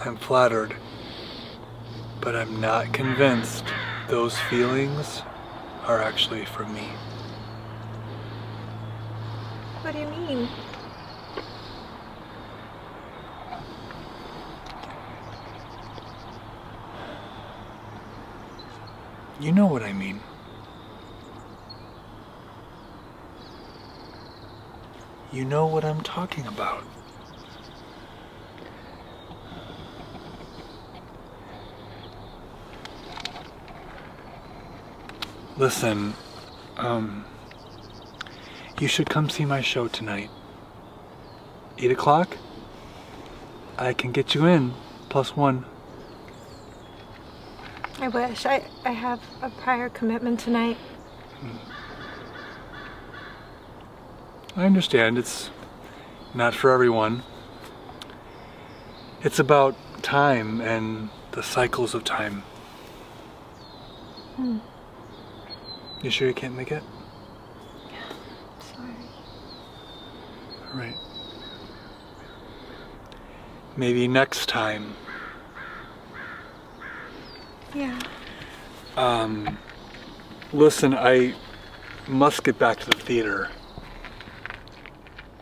I'm flattered, but I'm not convinced those feelings are actually for me. What do you mean? You know what I mean. You know what I'm talking about. Listen, you should come see my show tonight. 8 o'clock? I can get you in, +1. I wish. I have a prior commitment tonight. I understand. It's not for everyone. It's about time and the cycles of time. You sure you can't make it? Yeah, I'm sorry. All right. Maybe next time. Yeah. Listen, I must get back to the theater.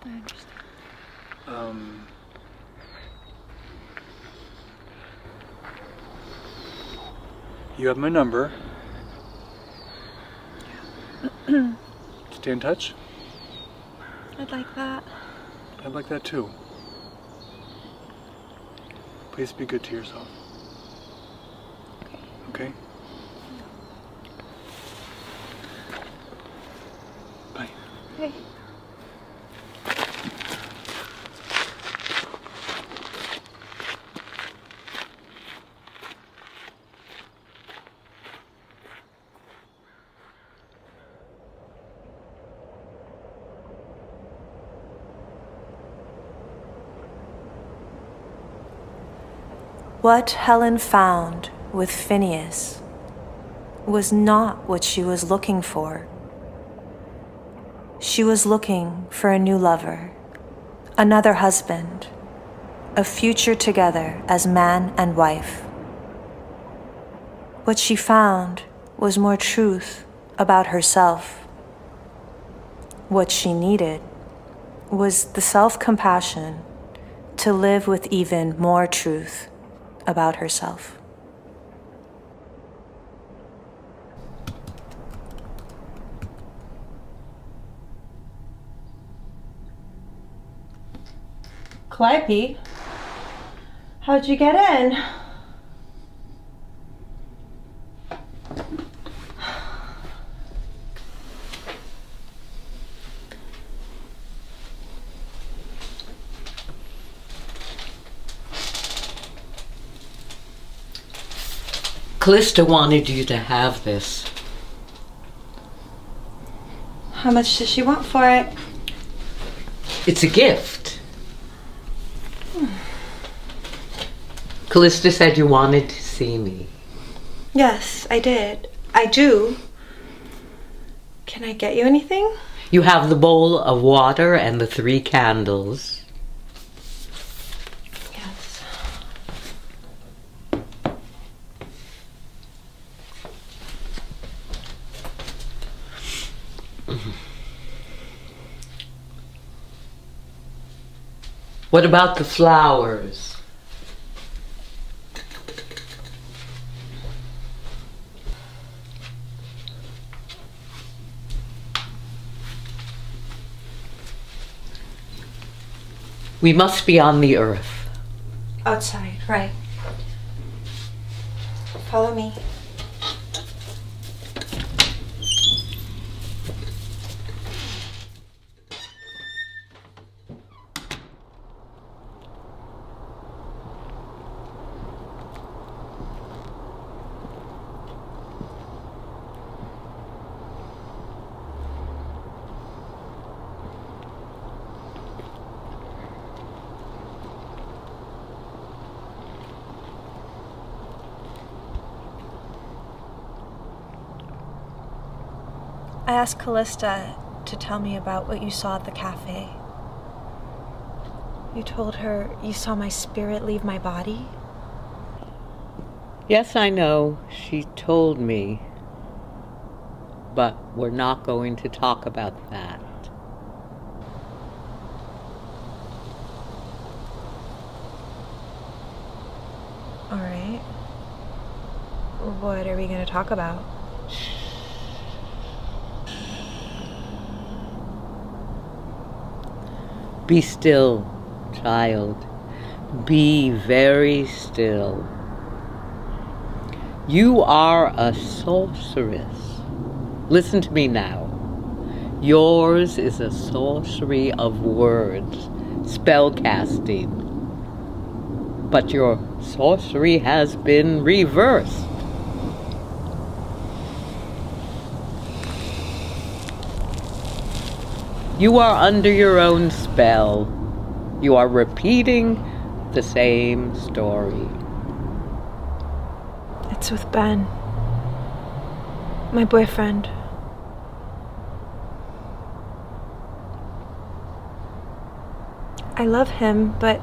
I understand. You have my number. Stay in touch? I'd like that. I'd like that too. Please be good to yourself. Okay? Bye. Hey. What Helen found with Phineas was not what she was looking for. She was looking for a new lover, another husband, a future together as man and wife. What she found was more truth about herself. What she needed was the self-compassion to live with even more truth about herself. Calliope, how'd you get in? Callista wanted you to have this. How much does she want for it? It's a gift. Callista said you wanted to see me. Yes, I did. I do. Can I get you anything? You have the bowl of water and the 3 candles. What about the flowers? We must be on the earth. Outside, right. Follow me. I asked Callista to tell me about what you saw at the cafe. You told her you saw my spirit leave my body? Yes, I know, she told me, but we're not going to talk about that. All right. What are we going to talk about? Be still, child. Be very still. You are a sorceress. Listen to me now. Yours is a sorcery of words, spell casting. But your sorcery has been reversed. You are under your own spell. You are repeating the same story. It's with Ben, my boyfriend. I love him, but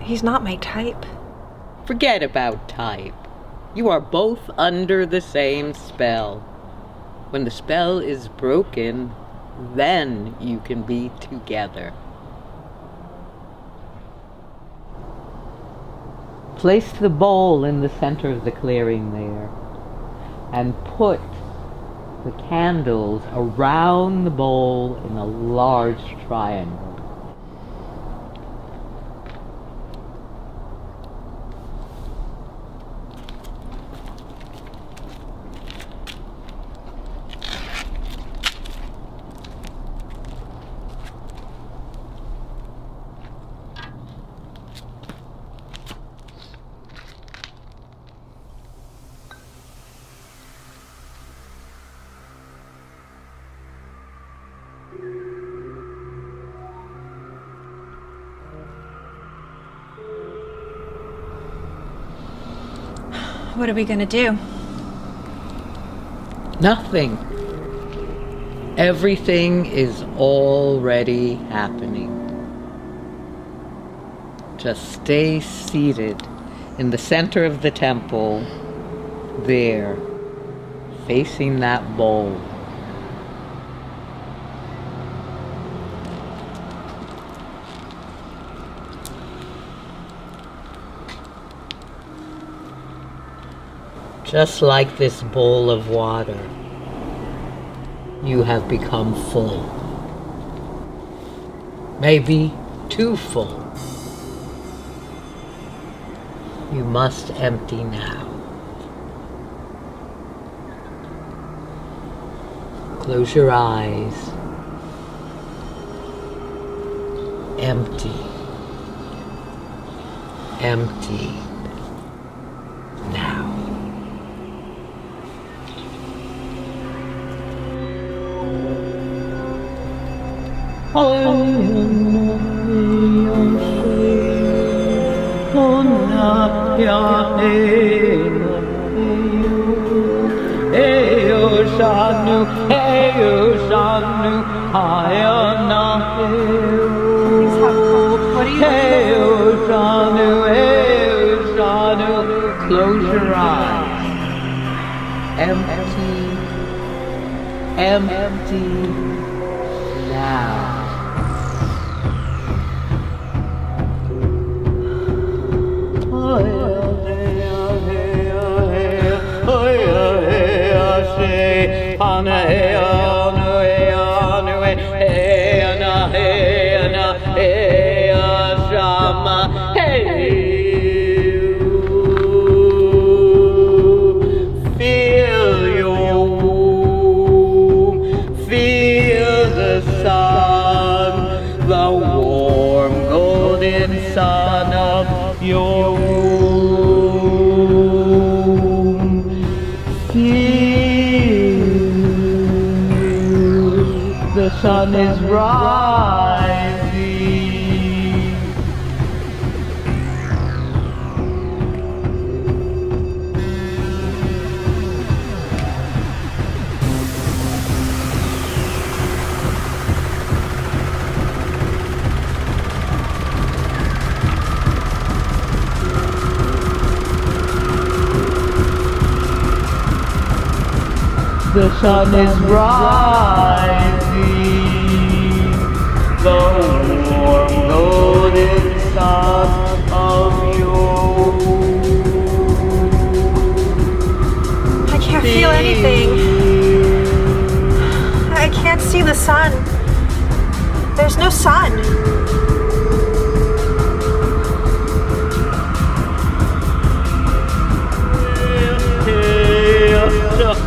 he's not my type. Forget about type. You are both under the same spell. When the spell is broken, then you can be together. Place the bowl in the center of the clearing there and put the candles around the bowl in a large triangle. What are we gonna do? Nothing. Everything is already happening. Just stay seated in the center of the temple, there, facing that bowl. Just like this bowl of water, you have become full. Maybe too full. You must empty now. Close your eyes. Empty. Empty. Now. Close your eyes. Empty. Empty. Now. The sun is rising. The sun is rising, the warm golden sun of you. I can't feel anything. I can't see the sun. There's no sun. On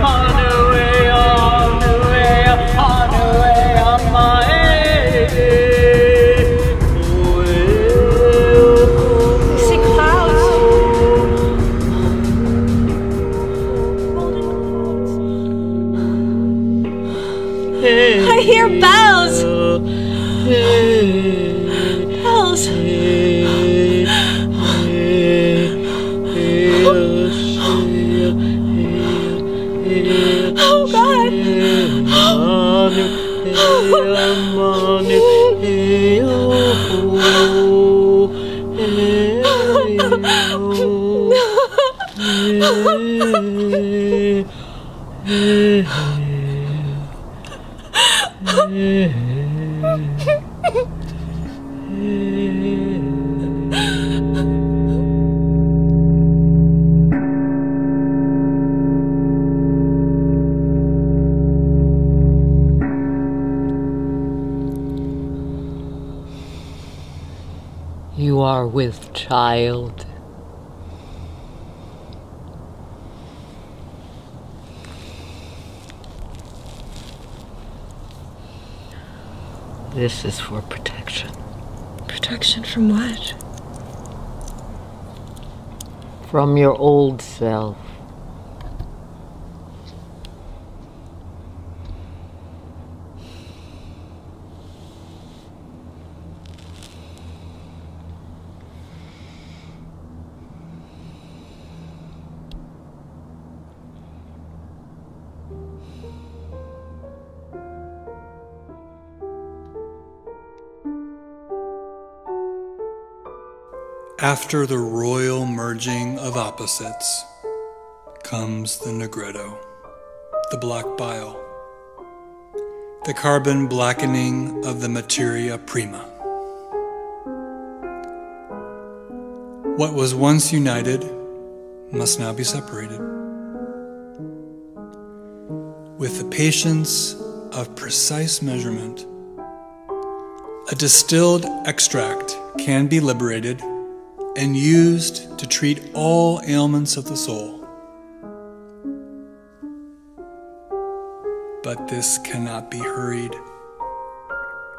the way, on the way, on the way, on the way, on my way. I see clouds. I hear bells. You are with child. This is for protection. Protection from what? From your old self. After the royal merging of opposites comes the negretto, the black bile, the carbon blackening of the materia prima. What was once united must now be separated. With the patience of precise measurement, a distilled extract can be liberated and used to treat all ailments of the soul. But this cannot be hurried.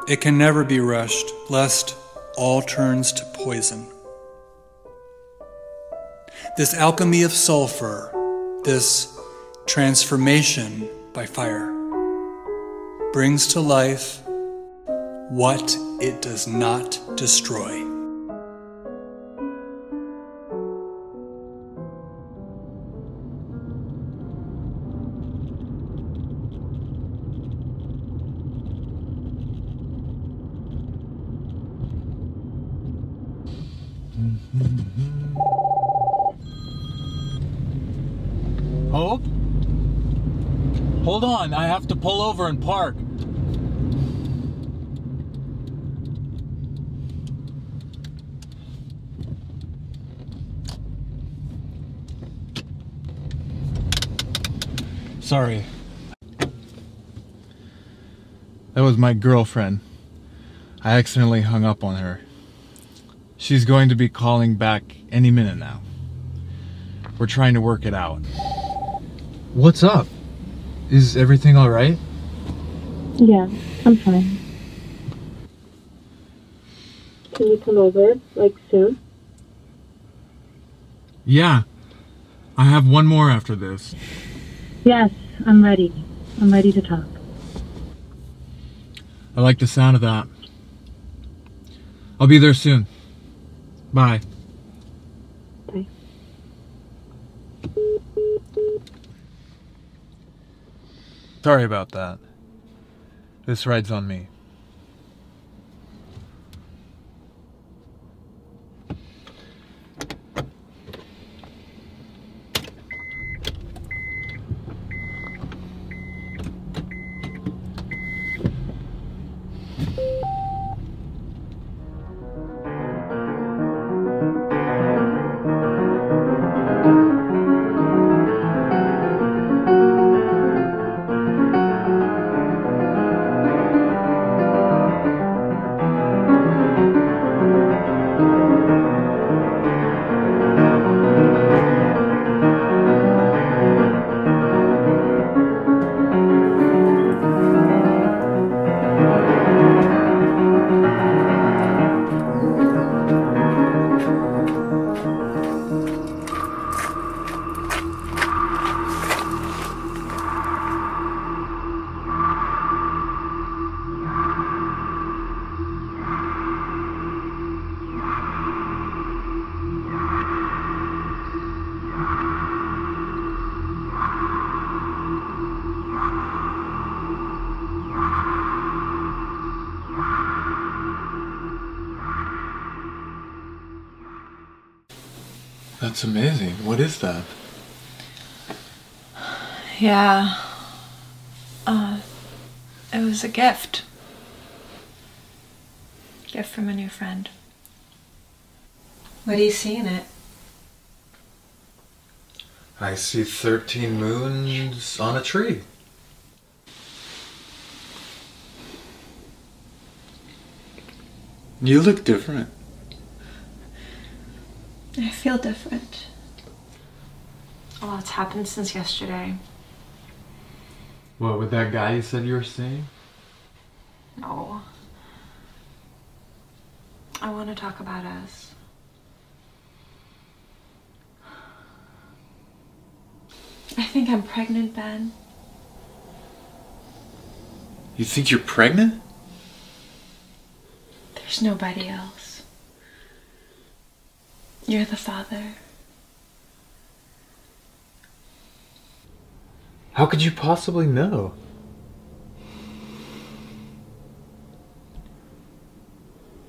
It can never be rushed, lest all turns to poison. This alchemy of sulfur, this transformation by fire, brings to life what it does not destroy. Hope? Hold on, I have to pull over and park. Sorry. That was my girlfriend. I accidentally hung up on her. She's going to be calling back any minute now. We're trying to work it out. What's up? Is everything all right? Yeah, I'm fine. Can you come over, like, soon? Yeah. I have one more after this. Yes, I'm ready. I'm ready to talk. I like the sound of that. I'll be there soon. Bye. Bye. Sorry about that. This ride's on me. That's amazing. What is that? Yeah. It was a gift. Gift from a new friend. What do you see in it? I see 13 moons on a tree. You look different. I feel different. A lot's happened since yesterday. What, with that guy you said you were seeing? No. I want to talk about us. I think I'm pregnant, Ben. You think you're pregnant? There's nobody else. You're the father. How could you possibly know?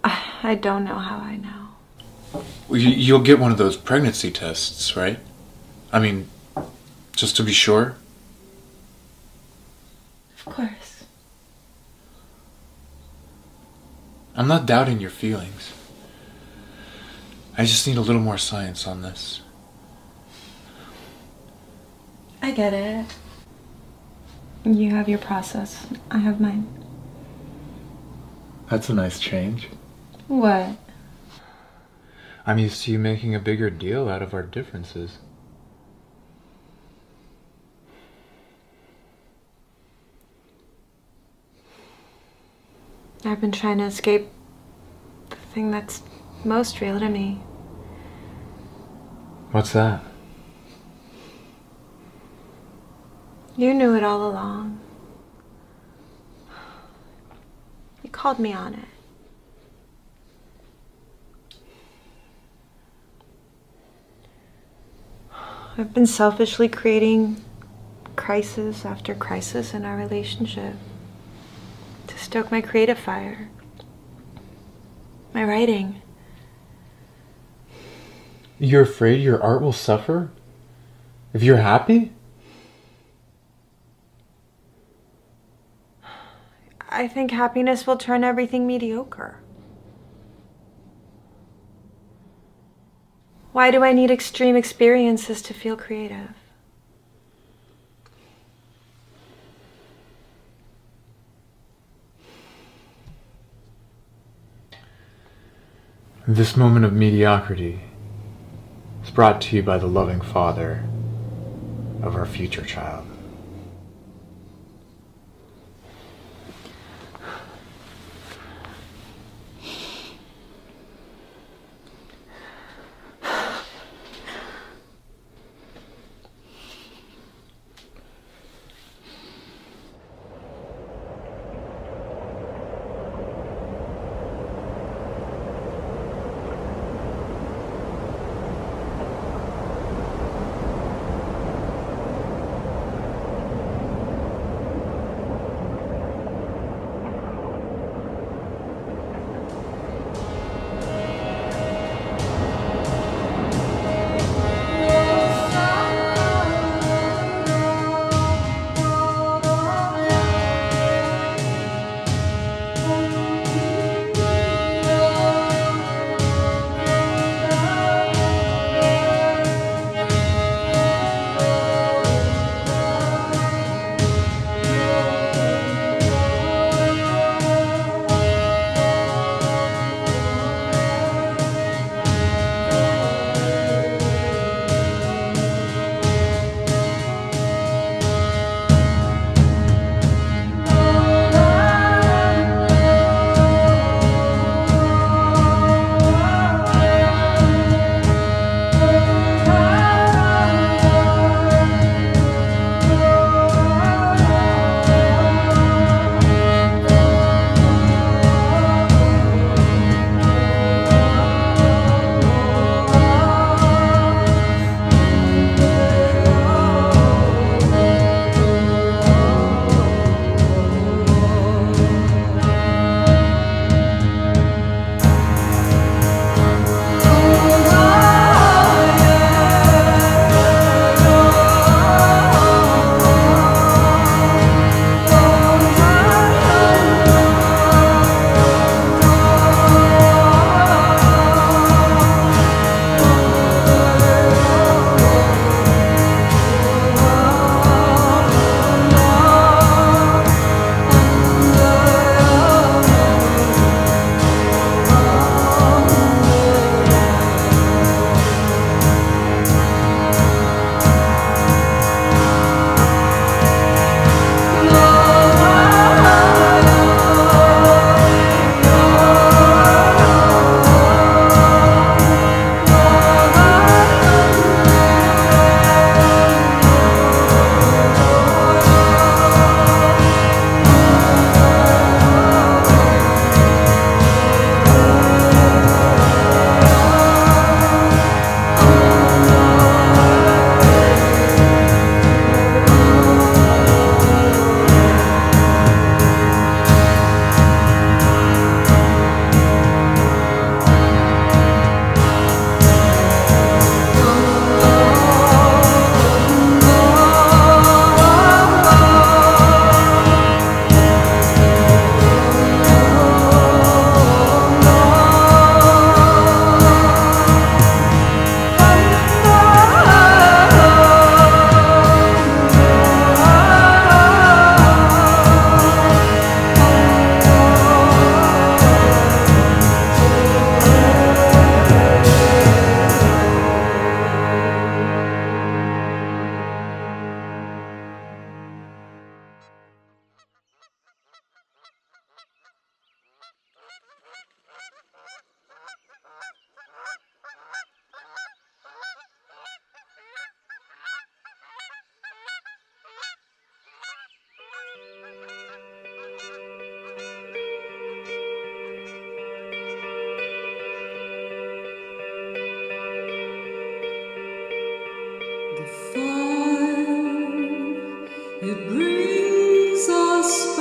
I don't know how I know. Well, you'll get one of those pregnancy tests, right? I mean, just to be sure? Of course. I'm not doubting your feelings. I just need a little more science on this. I get it. You have your process. I have mine. That's a nice change. What? I'm used to you making a bigger deal out of our differences. I've been trying to escape the thing that's most real to me. What's that? You knew it all along. You called me on it. I've been selfishly creating crisis after crisis in our relationship. Stoke my creative fire, my writing. You're afraid your art will suffer if you're happy? I think happiness will turn everything mediocre. Why do I need extreme experiences to feel creative? This moment of mediocrity is brought to you by the loving father of our future child. It brings us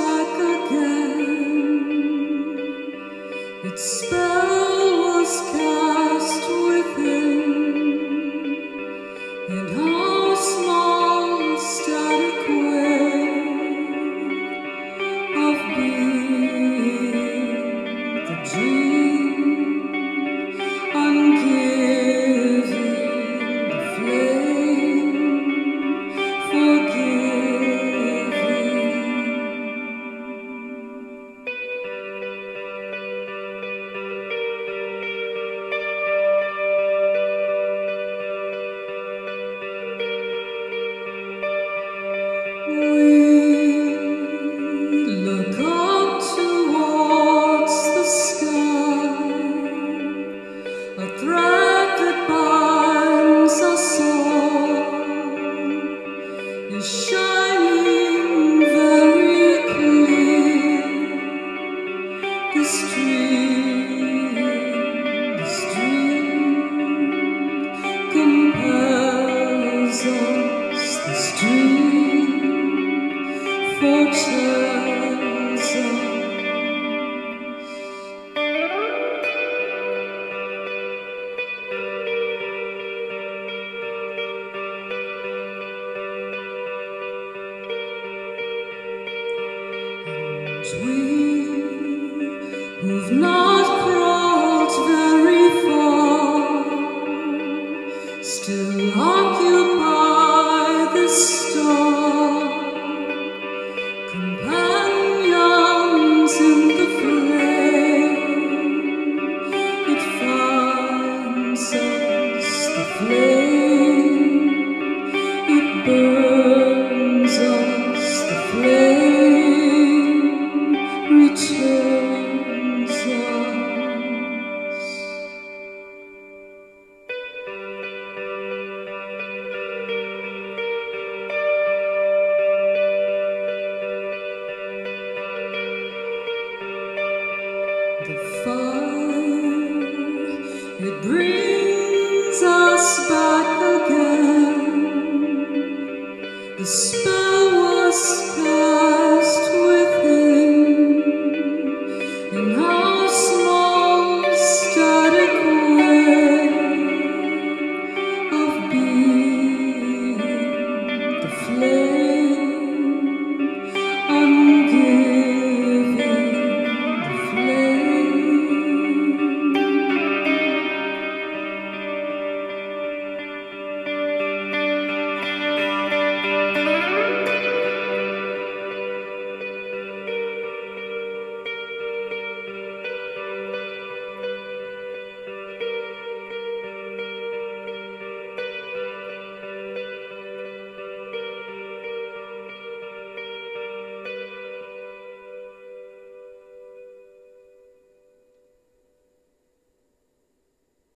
back again. The